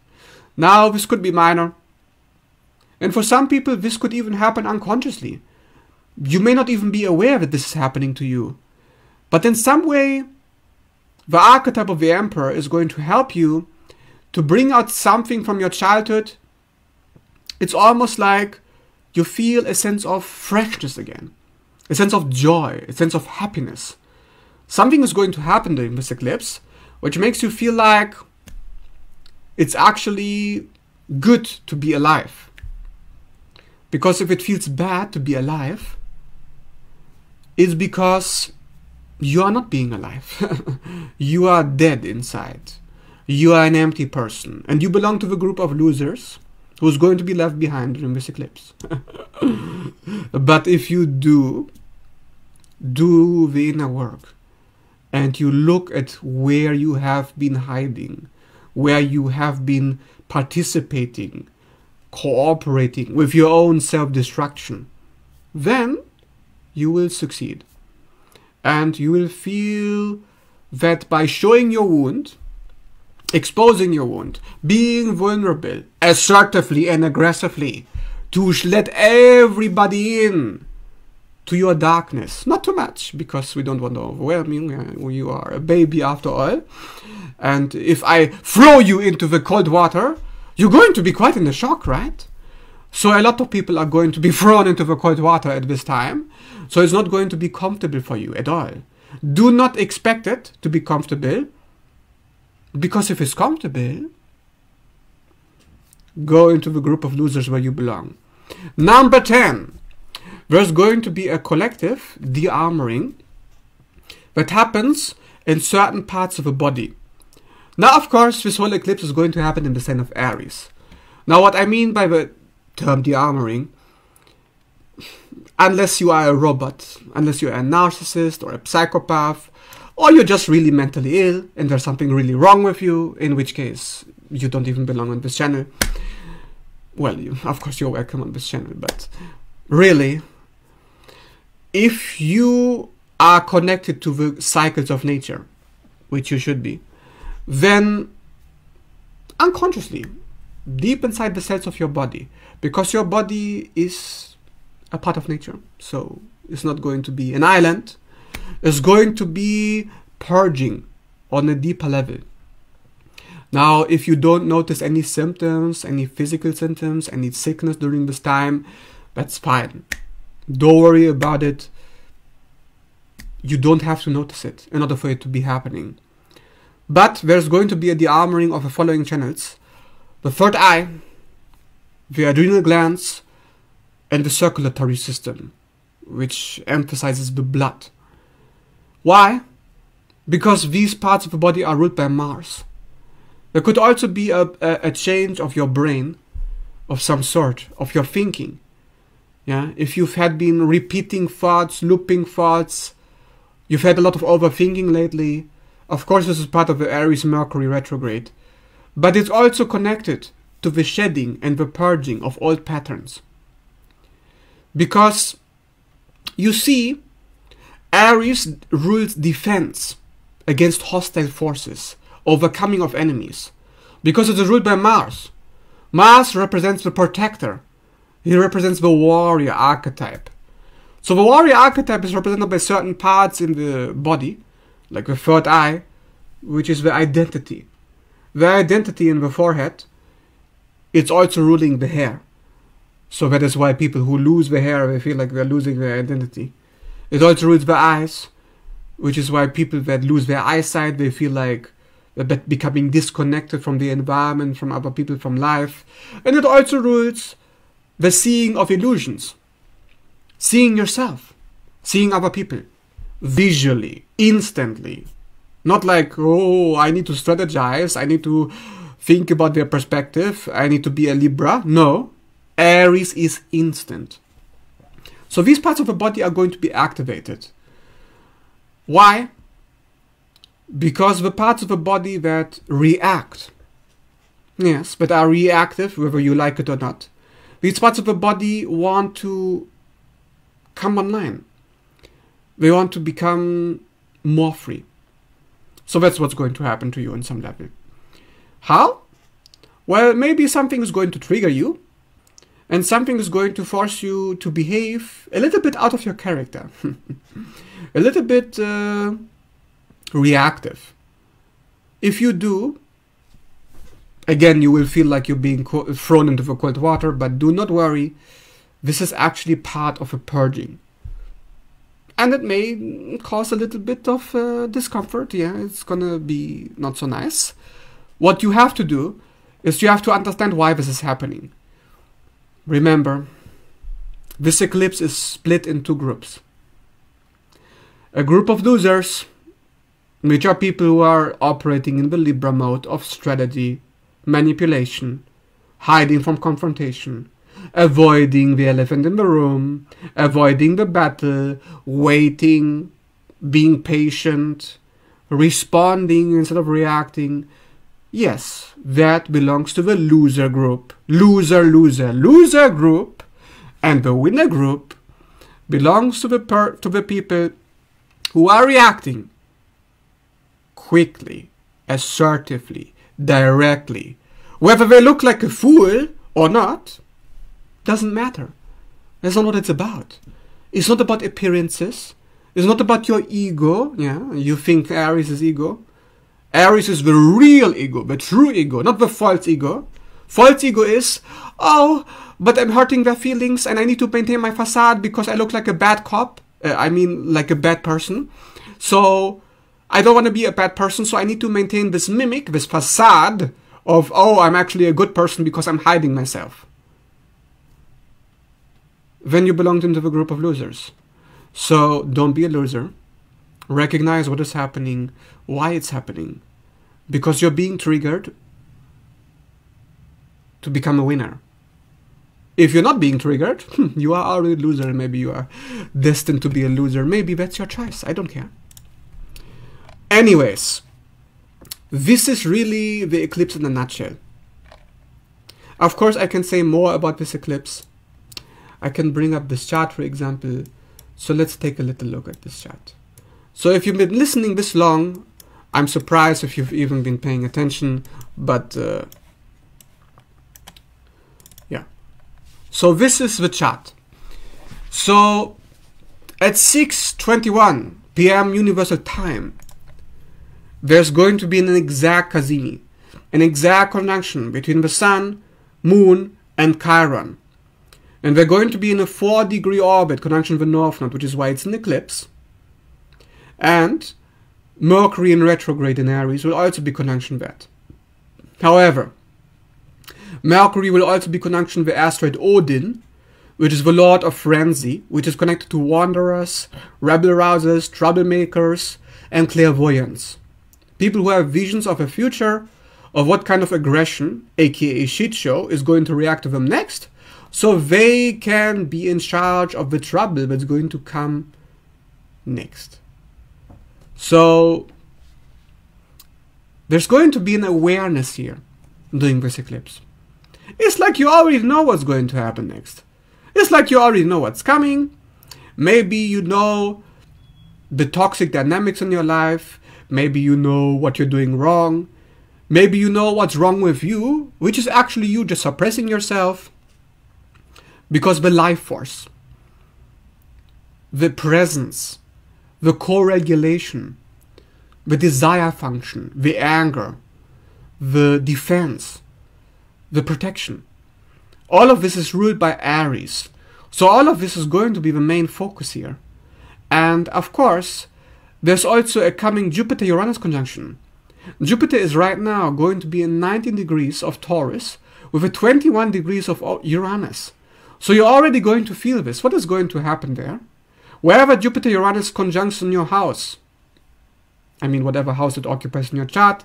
Now, this could be minor. And for some people, this could even happen unconsciously. You may not even be aware that this is happening to you. But in some way, the archetype of the Emperor is going to help you to bring out something from your childhood. It's almost like you feel a sense of freshness again, a sense of joy, a sense of happiness. Something is going to happen during this eclipse, which makes you feel like it's actually good to be alive. Because if it feels bad to be alive, it's because you are not being alive. You are dead inside. You are an empty person. And you belong to the group of losers who's going to be left behind during this eclipse. But if you do the inner work, and you look at where you have been hiding, where you have been participating, cooperating with your own self-destruction, then you will succeed. And you will feel that by showing your wound, exposing your wound, being vulnerable, assertively and aggressively, to let everybody in to your darkness. Not too much, because we don't want to overwhelm you. You are a baby after all. And if I throw you into the cold water, you're going to be quite in a shock, right? So a lot of people are going to be thrown into the cold water at this time. So it's not going to be comfortable for you at all. Do not expect it to be comfortable, because if it's comfortable, go into the group of losers where you belong. Number 10. There's going to be a collective de-armoring that happens in certain parts of the body. Now, of course, this whole eclipse is going to happen in the sign of Aries. Now, what I mean by the term de-armoring, unless you are a robot, unless you're a narcissist or a psychopath, or you're just really mentally ill and there's something really wrong with you, in which case you don't even belong on this channel. Well, of course you're welcome on this channel, but really, if you are connected to the cycles of nature, which you should be, then unconsciously, deep inside the cells of your body, because your body is a part of nature, so it's not going to be an island, it's going to be purging on a deeper level. Now, if you don't notice any symptoms, any physical symptoms, any sickness during this time, that's fine. Don't worry about it. You don't have to notice it in order for it to be happening. But there's going to be a de-armoring of the following channels: the third eye, the adrenal glands, and the circulatory system, which emphasizes the blood. Why? Because these parts of the body are ruled by Mars. There could also be a change of your brain, of some sort, of your thinking. Yeah, if you've had been repeating thoughts, looping thoughts, you've had a lot of overthinking lately. Of course, this is part of the Aries Mercury retrograde. But it's also connected to the shedding and the purging of old patterns. Because, you see, Aries rules defense against hostile forces, overcoming of enemies, because it is ruled by Mars. Mars represents the protector. He represents the warrior archetype. So the warrior archetype is represented by certain parts in the body, like the third eye, which is the identity. The identity in the forehead, it's also ruling the hair. So that is why people who lose the hair, they feel like they're losing their identity. It also rules the eyes, which is why people that lose their eyesight, they feel like they're becoming disconnected from the environment, from other people, from life. And it also rules the seeing of illusions. Seeing yourself, seeing other people, visually, instantly. Not like, oh, I need to strategize, I need to think about their perspective, I need to be a Libra. No, Aries is instant. So these parts of the body are going to be activated. Why? Because the parts of the body that react, yes, that are reactive, whether you like it or not, these parts of the body want to come online. They want to become more free. So that's what's going to happen to you on some level. How? Well, maybe something is going to trigger you, and something is going to force you to behave a little bit out of your character, a little bit reactive. If you do, again, you will feel like you're being thrown into the cold water, but do not worry. This is actually part of a purging. And it may cause a little bit of discomfort. Yeah, it's gonna be not so nice. What you have to do is you have to understand why this is happening. Remember, this eclipse is split in two groups. A group of losers, which are people who are operating in the Libra mode of strategy, manipulation, hiding from confrontation, avoiding the elephant in the room, avoiding the battle, waiting, being patient, responding instead of reacting. Yes, that belongs to the loser group. Loser group. And the winner group belongs to the people who are reacting quickly, assertively, directly. Whether they look like a fool or not, doesn't matter. That's not what it's about. It's not about appearances. It's not about your ego. Yeah, you think Aries is ego. Aries is the real ego, the true ego, not the false ego. False ego is, oh, but I'm hurting their feelings and I need to maintain my facade because I look like a bad cop. I mean, like a bad person. So I don't want to be a bad person, so I need to maintain this mimic, this facade of, oh, I'm actually a good person because I'm hiding myself. Then you belonged into the group of losers. So don't be a loser. Recognize what is happening, why it's happening. Because you're being triggered to become a winner. If you're not being triggered, you are already a loser. Maybe you are destined to be a loser. Maybe that's your choice. I don't care. Anyways, this is really the eclipse in a nutshell. Of course, I can say more about this eclipse. I can bring up this chart, for example. So let's take a little look at this chart. So if you've been listening this long, I'm surprised if you've even been paying attention, but yeah. So this is the chart. So at 6:21 p.m. Universal Time, there's going to be an exact Kazimi, an exact conjunction between the Sun, Moon, and Chiron. And we're going to be in a 4-degree orbit, conjunction with North Node, which is why it's an eclipse. And Mercury in retrograde in Aries will also be conjunction that. However, Mercury will also be conjunction with asteroid Odin, which is the Lord of Frenzy, which is connected to wanderers, rebel-rousers, troublemakers, and clairvoyants. People who have visions of a future, of what kind of aggression, aka shit show, is going to react to them next, so they can be in charge of the trouble that's going to come next. So there's going to be an awareness here doing this eclipse. It's like you already know what's going to happen next. It's like you already know what's coming. Maybe you know the toxic dynamics in your life. Maybe you know what you're doing wrong. Maybe you know what's wrong with you, which is actually you just suppressing yourself. Because the life force, the presence, the co-regulation, the desire function, the anger, the defense, the protection, all of this is ruled by Aries. So all of this is going to be the main focus here. And of course, there's also a coming Jupiter-Uranus conjunction. Jupiter is right now going to be in 19 degrees of Taurus with a 21 degrees of Uranus. So you're already going to feel this. What is going to happen there? Wherever Jupiter-Uranus conjuncts in your house, I mean whatever house it occupies in your chart,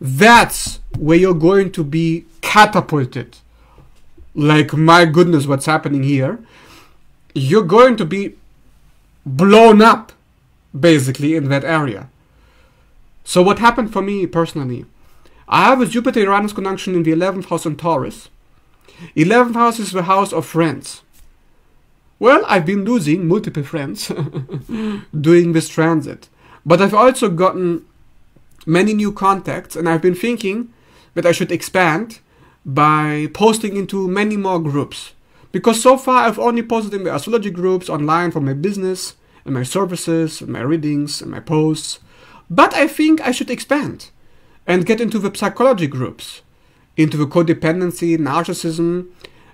that's where you're going to be catapulted. Like, my goodness, what's happening here? You're going to be blown up, basically, in that area. So what happened for me personally? I have a Jupiter-Uranus conjunction in the 11th house in Taurus. 11th house is the house of friends. Well, I've been losing multiple friends during this transit. But I've also gotten many new contacts, and I've been thinking that I should expand by posting into many more groups. Because so far I've only posted in the astrology groups online for my business, and my services, and my readings, and my posts. But I think I should expand and get into the psychology groups, into the codependency, narcissism,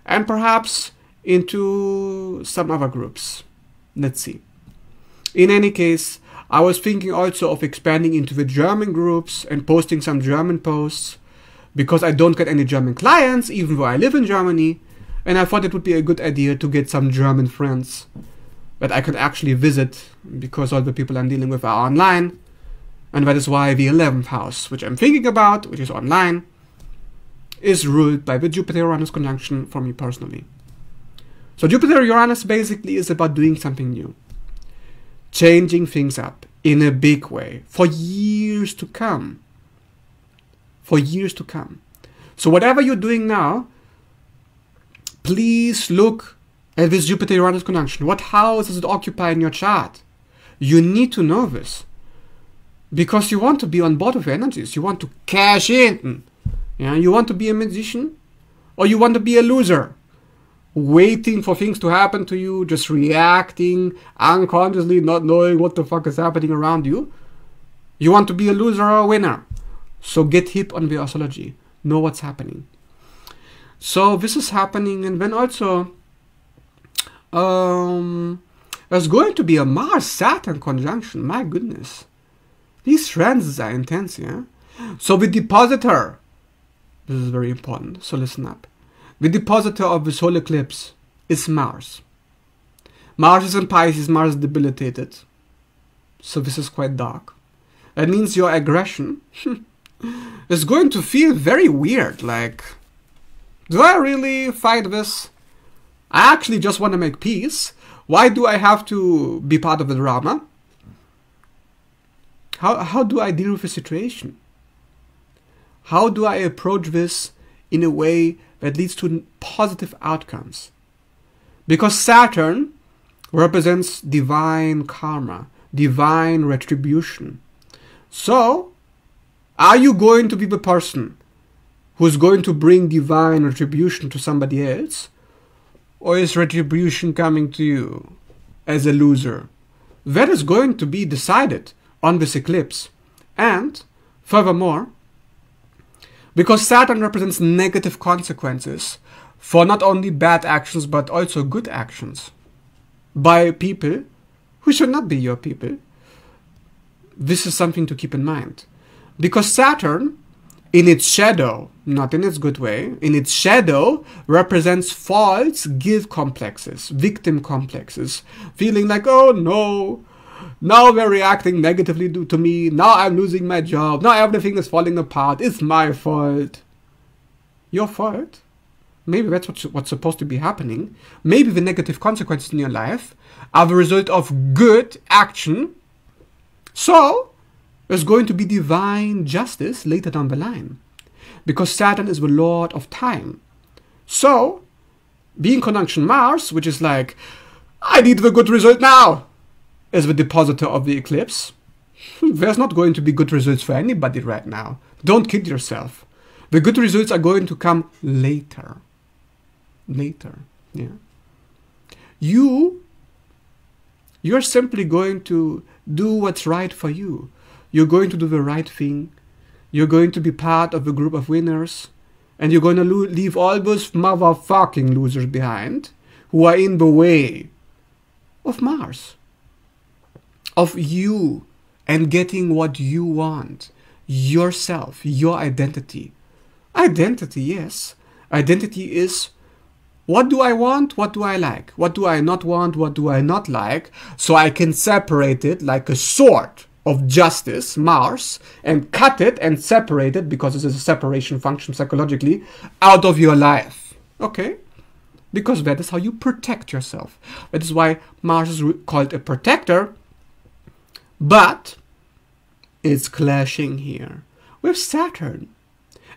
and perhaps into some other groups. Let's see. In any case, I was thinking also of expanding into the German groups and posting some German posts, because I don't get any German clients, even though I live in Germany, and I thought it would be a good idea to get some German friends that I could actually visit, because all the people I'm dealing with are online, and that is why the 11th house, which I'm thinking about, which is online, is ruled by the Jupiter-Uranus conjunction for me personally. So Jupiter-Uranus basically is about doing something new, changing things up in a big way for years to come. For years to come. So whatever you're doing now, please look at this Jupiter-Uranus conjunction. What house does it occupy in your chart? You need to know this, because you want to be on board of your energies. You want to cash in. Yeah, you want to be a magician, or you want to be a loser, waiting for things to happen to you, just reacting unconsciously, not knowing what the fuck is happening around you. You want to be a loser or a winner. So get hip on the astrology. Know what's happening. So this is happening, and then also there's going to be a Mars-Saturn conjunction. My goodness. These transits are intense, yeah? So the depositor, this is very important, so listen up. The depositor of the solar eclipse is Mars. Mars is in Pisces, Mars is debilitated. So this is quite dark. That means your aggression is going to feel very weird, like, do I really fight this? I actually just want to make peace. Why do I have to be part of the drama? How do I deal with the situation? How do I approach this in a way that leads to positive outcomes? Because Saturn represents divine karma, divine retribution. So, are you going to be the person who's going to bring divine retribution to somebody else? Or is retribution coming to you as a loser? That is going to be decided on this eclipse. And furthermore, because Saturn represents negative consequences for not only bad actions, but also good actions by people who should not be your people. This is something to keep in mind. Because Saturn, in its shadow, not in its good way, in its shadow represents false guilt complexes, victim complexes, feeling like, oh no, now they're reacting negatively to me. Now I'm losing my job. Now everything is falling apart. It's my fault. Your fault? Maybe that's what's supposed to be happening. Maybe the negative consequences in your life are the result of good action. So there's going to be divine justice later down the line. because Saturn is the lord of time. So, being conjunction Mars, which is like, I need the good result now, as the depositor of the eclipse, there's not going to be good results for anybody right now. Don't kid yourself. The good results are going to come later. Later, yeah. You're simply going to do what's right for you. You're going to do the right thing. You're going to be part of a group of winners. And you're going to leave all those motherfucking losers behind who are in the way of Mars, of you and getting what you want, yourself, your identity. Identity, yes. Identity is, what do I want? What do I like? What do I not want? What do I not like? So I can separate it like a sword of justice, Mars, and cut it and separate it, because this is a separation function psychologically, out of your life. Okay? Because that is how you protect yourself. That is why Mars is called a protector, but it's clashing here with Saturn.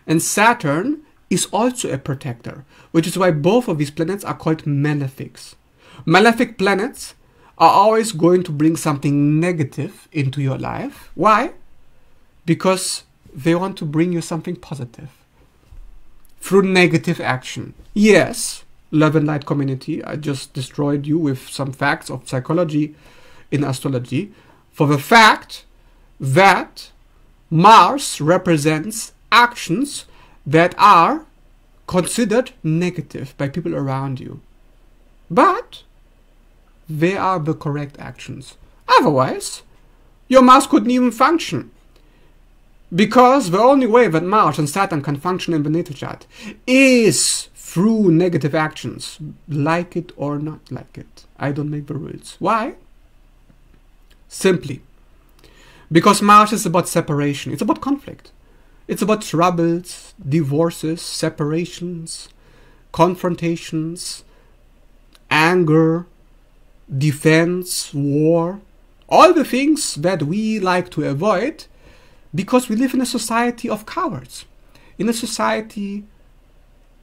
And Saturn is also a protector, which is why both of these planets are called malefics. Malefic planets are always going to bring something negative into your life. Why? Because they want to bring you something positive through negative action. Yes, love and light community, I just destroyed you with some facts of psychology in astrology, for the fact that Mars represents actions that are considered negative by people around you. But they are the correct actions. Otherwise, your Mars couldn't even function. Because the only way that Mars and Saturn can function in the natal chart is through negative actions. Like it or not like it. I don't make the rules. Why? Simply because Mars is about separation. It's about conflict. It's about troubles, divorces, separations, confrontations, anger, defense, war, all the things that we like to avoid because we live in a society of cowards, in a society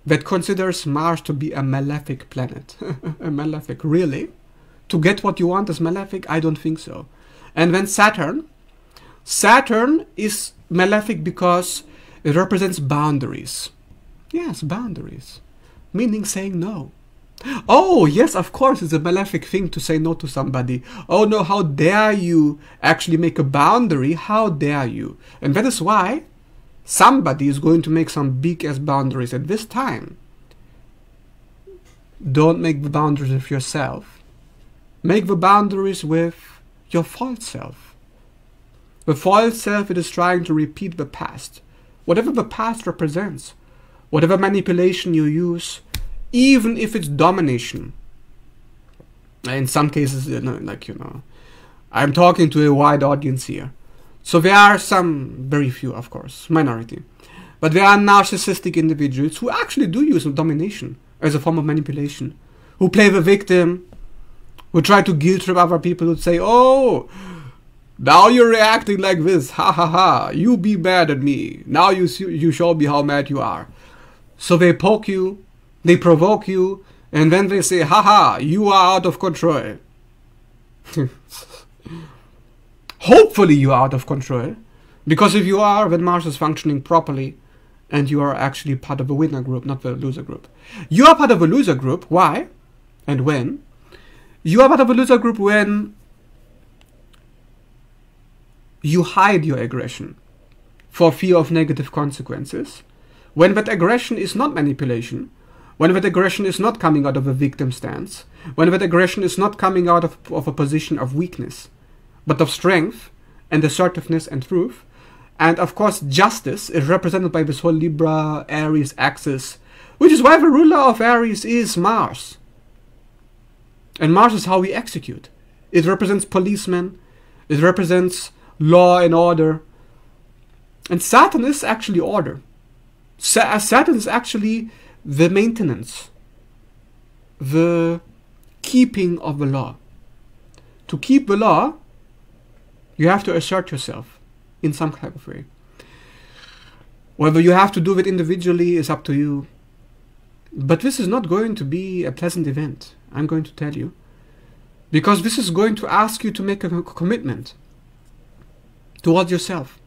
that considers Mars to be a malefic planet. A malefic, really? To get what you want is malefic? I don't think so. And then Saturn is malefic because it represents boundaries. Yes, boundaries. Meaning saying no. Oh, yes, of course, it's a malefic thing to say no to somebody. Oh no, how dare you actually make a boundary? How dare you? And that is why somebody is going to make some big-ass boundaries at this time. Don't make the boundaries with yourself. Make the boundaries with your false self. The false self, it is trying to repeat the past. Whatever the past represents, whatever manipulation you use, even if it's domination. In some cases, you know, like, you know, I'm talking to a wide audience here. So there are some, very few, of course, minority. But there are narcissistic individuals who actually do use domination as a form of manipulation, who play the victim, who try to guilt trip other people, who say, oh, now you're reacting like this, ha ha ha, you be mad at me, now you show me how mad you are. So they poke you, they provoke you, and then they say, ha ha, you are out of control. Hopefully you are out of control, because if you are, then Mars is functioning properly, and you are actually part of the winner group, not the loser group. You are part of a loser group, why and when? You are part of a loser group when you hide your aggression for fear of negative consequences, when that aggression is not manipulation, when that aggression is not coming out of a victim stance, when that aggression is not coming out of a position of weakness, but of strength and assertiveness and truth. And of course, justice is represented by this whole Libra Aries axis, which is why the ruler of Aries is Mars. And Mars is how we execute. It represents policemen. It represents law and order. And Saturn is actually order. Saturn is actually the maintenance, the keeping of the law. To keep the law, you have to assert yourself in some kind of way. Whether you have to do it individually is up to you. But this is not going to be a pleasant event, I'm going to tell you. Because this is going to ask you to make a commitment towards yourself,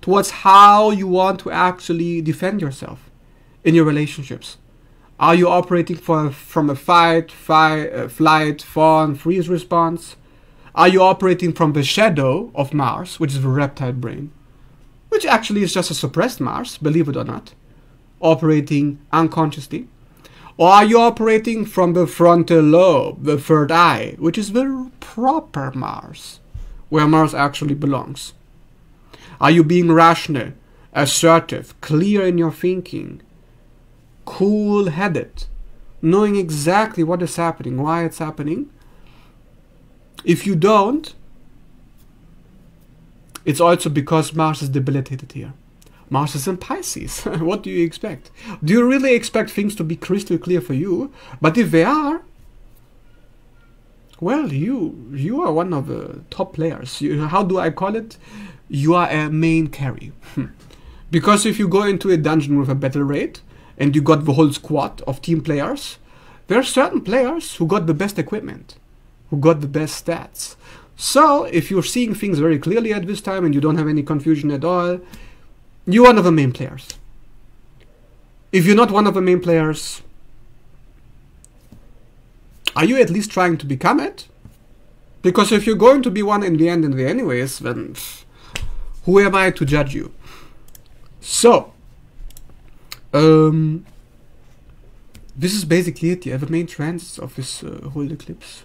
towards how you want to actually defend yourself in your relationships. Are you operating from a fight, flight, fawn, freeze response? Are you operating from the shadow of Mars, which is the reptile brain, which actually is just a suppressed Mars, believe it or not, operating unconsciously? Or are you operating from the frontal lobe, the third eye, which is the proper Mars, where Mars actually belongs? Are you being rational, assertive, clear in your thinking, cool-headed, knowing exactly what is happening, why it's happening? If you don't, it's also because Mars is debilitated here. Mars is in Pisces. What do you expect? Do you really expect things to be crystal clear for you? But if they are, well, you are one of the top players. How do I call it? You are a main carry. Because if you go into a dungeon with a battle raid, and you got the whole squad of team players, there are certain players who got the best equipment, who got the best stats. So, if you're seeing things very clearly at this time, and you don't have any confusion at all, you're one of the main players. If you're not one of the main players, are you at least trying to become it? Because if you're going to be one in the end anyways, then who am I to judge you? So, this is basically it, yeah, the main transits of this whole eclipse.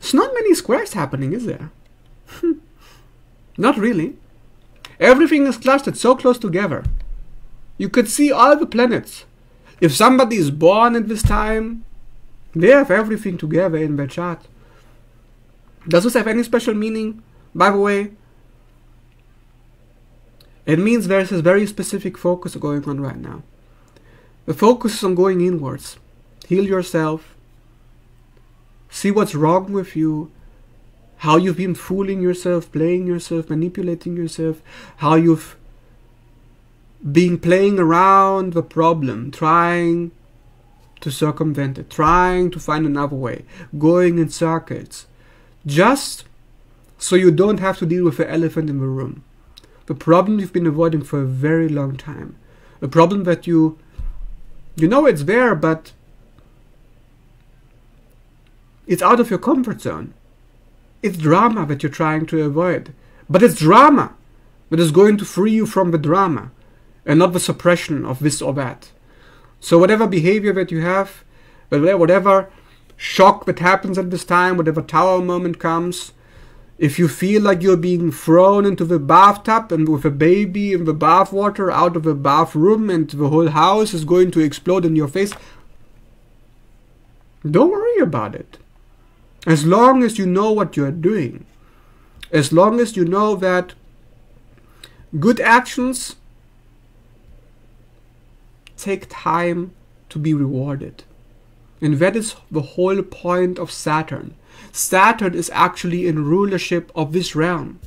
It's not many squares happening, is there? Not really. Everything is clustered so close together. You could see all the planets. If somebody is born at this time, they have everything together in their chart. Does this have any special meaning, by the way? It means there is a very specific focus going on right now. The focus is on going inwards. Heal yourself. See what's wrong with you. How you've been fooling yourself, playing yourself, manipulating yourself. How you've been playing around the problem, trying to circumvent it, trying to find another way, going in circles. Just so you don't have to deal with the elephant in the room. The problem you've been avoiding for a very long time. A problem that you know it's there, but it's out of your comfort zone. It's drama that you're trying to avoid. But it's drama that is going to free you from the drama and not the suppression of this or that. So whatever behavior that you have, whatever shock that happens at this time, whatever tower moment comes, if you feel like you're being thrown into the bathtub and with a baby in the bathwater out of the bathroom and the whole house is going to explode in your face, don't worry about it. As long as you know what you're doing, as long as you know that good actions take time to be rewarded. And that is the whole point of Saturn. Saturn is actually in rulership of this realm.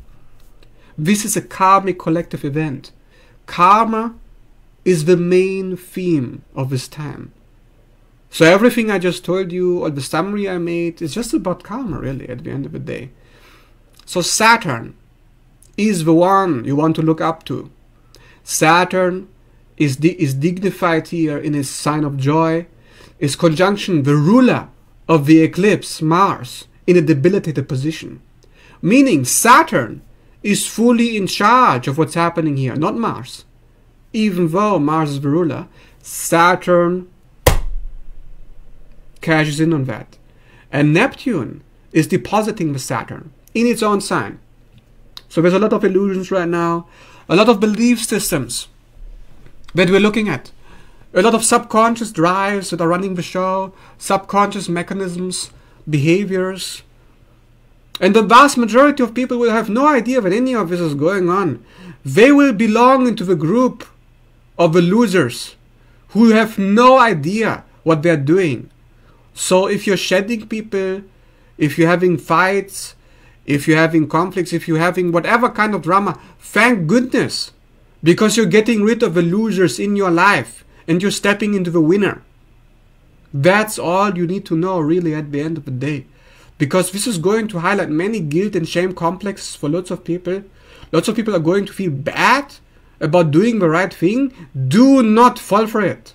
This is a karmic collective event. Karma is the main theme of this time. So everything I just told you, or the summary I made, is just about karma really at the end of the day. So Saturn is the one you want to look up to. Saturn is dignified here in his sign of joy. His conjunction, the ruler of the eclipse, Mars, in a debilitated position. Meaning Saturn is fully in charge of what's happening here, not Mars. Even though Mars is the ruler, Saturn cashes in on that. And Neptune is depositing the Saturn in its own sign. So there's a lot of illusions right now, a lot of belief systems that we're looking at. A lot of subconscious drives that are running the show, subconscious mechanisms, behaviors. And the vast majority of people will have no idea that any of this is going on. They will belong into the group of the losers who have no idea what they're doing. So if you're shedding people, if you're having fights, if you're having conflicts, if you're having whatever kind of drama, thank goodness, because you're getting rid of the losers in your life and you're stepping into the winner. That's all you need to know really at the end of the day, because this is going to highlight many guilt and shame complexes for lots of people. Lots of people are going to feel bad about doing the right thing. Do not fall for it.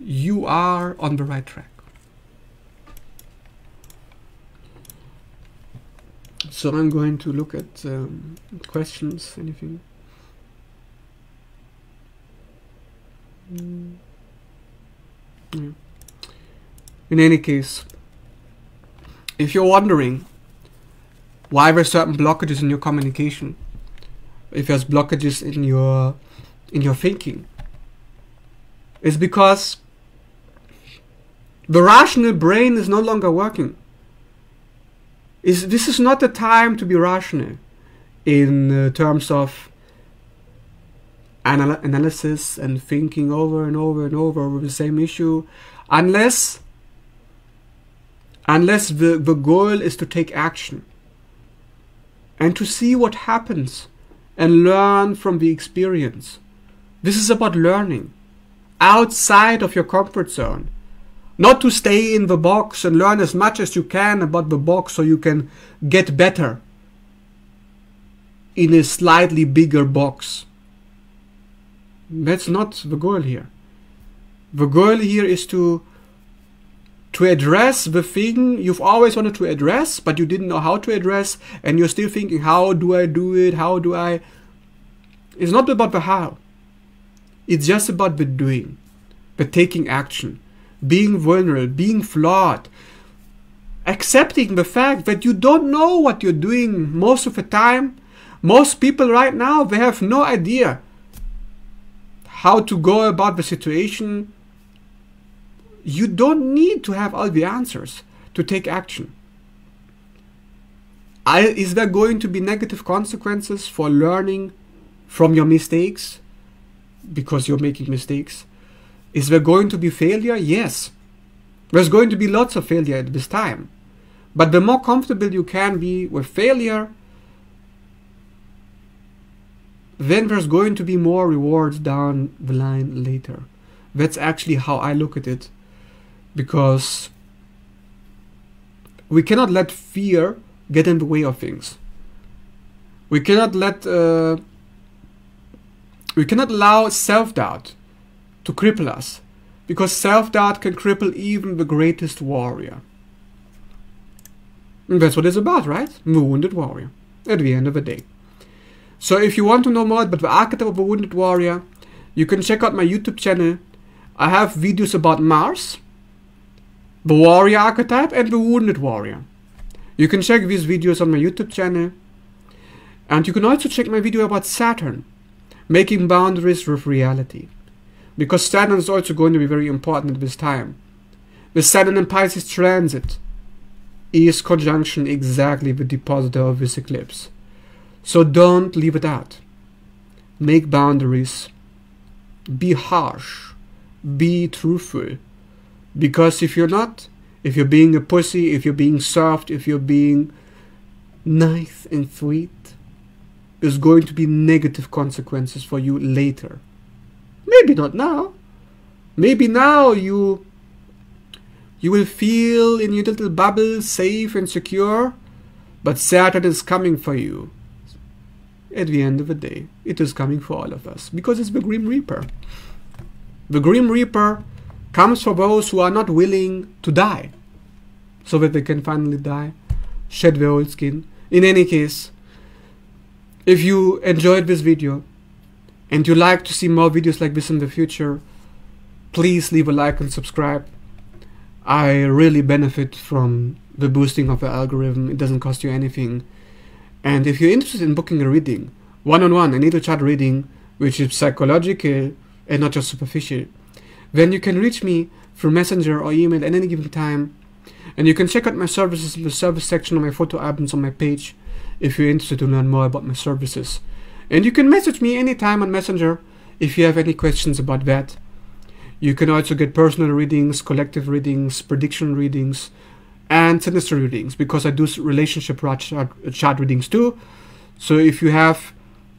You are on the right track. So I'm going to look at questions, anything. Yeah. In any case, if you're wondering why there are certain blockages in your communication, if there's blockages in your thinking, it's because the rational brain is no longer working. This is not the time to be rational in terms of analysis and thinking over and over and over over the same issue, unless the goal is to take action and to see what happens and learn from the experience. This is about learning outside of your comfort zone, not to stay in the box and learn as much as you can about the box so you can get better in a slightly bigger box. That's not the goal here. The goal here is to address the thing you've always wanted to address, but you didn't know how to address, and you're still thinking, how do I do it? How do I? It's not about the how. It's just about the doing, the taking action, being vulnerable, being flawed, accepting the fact that you don't know what you're doing most of the time. Most people right now, they have no idea how to go about the situation. You don't need to have all the answers to take action. Is there going to be negative consequences for learning from your mistakes? Because you're making mistakes. Is there going to be failure? Yes. There's going to be lots of failure at this time. But the more comfortable you can be with failure, then there's going to be more rewards down the line later. That's actually how I look at it. Because we cannot let fear get in the way of things. We cannot let... we cannot allow self-doubt to cripple us, because self-doubt can cripple even the greatest warrior. And that's what it's about, right? The wounded warrior, at the end of the day. So if you want to know more about the archetype of the wounded warrior, you can check out my YouTube channel. I have videos about Mars, the warrior archetype, and the wounded warrior. You can check these videos on my YouTube channel. And you can also check my video about Saturn, making boundaries with reality, because Saturn is also going to be very important at this time. The Saturn and Pisces transit is conjunction exactly with the depositor of this eclipse. So don't leave it out. Make boundaries. Be harsh. Be truthful. Because if you're not, if you're being a pussy, if you're being soft, if you're being nice and sweet, there's going to be negative consequences for you later. Maybe not now. Maybe now you will feel in your little bubble safe and secure, but Saturn is coming for you. At the end of the day, it is coming for all of us, because it's the Grim Reaper. The Grim Reaper comes for those who are not willing to die, so that they can finally die, shed their old skin. In any case, if you enjoyed this video and you like to see more videos like this in the future, please leave a like and subscribe. I really benefit from the boosting of the algorithm. It doesn't cost you anything. And if you're interested in booking a reading, one-on-one, a natal chart reading, which is psychological and not just superficial, then you can reach me through Messenger or email at any given time. And you can check out my services in the service section of my photo albums on my page, if you're interested to learn more about my services. And you can message me anytime on Messenger if you have any questions about that. You can also get personal readings, collective readings, prediction readings, and sinister readings, because I do relationship chart readings too. So if you have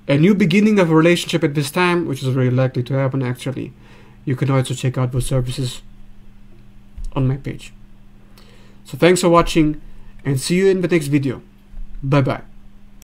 a new beginning of a relationship at this time, which is very likely to happen actually, you can also check out those services on my page. So thanks for watching, and see you in the next video. Bye bye.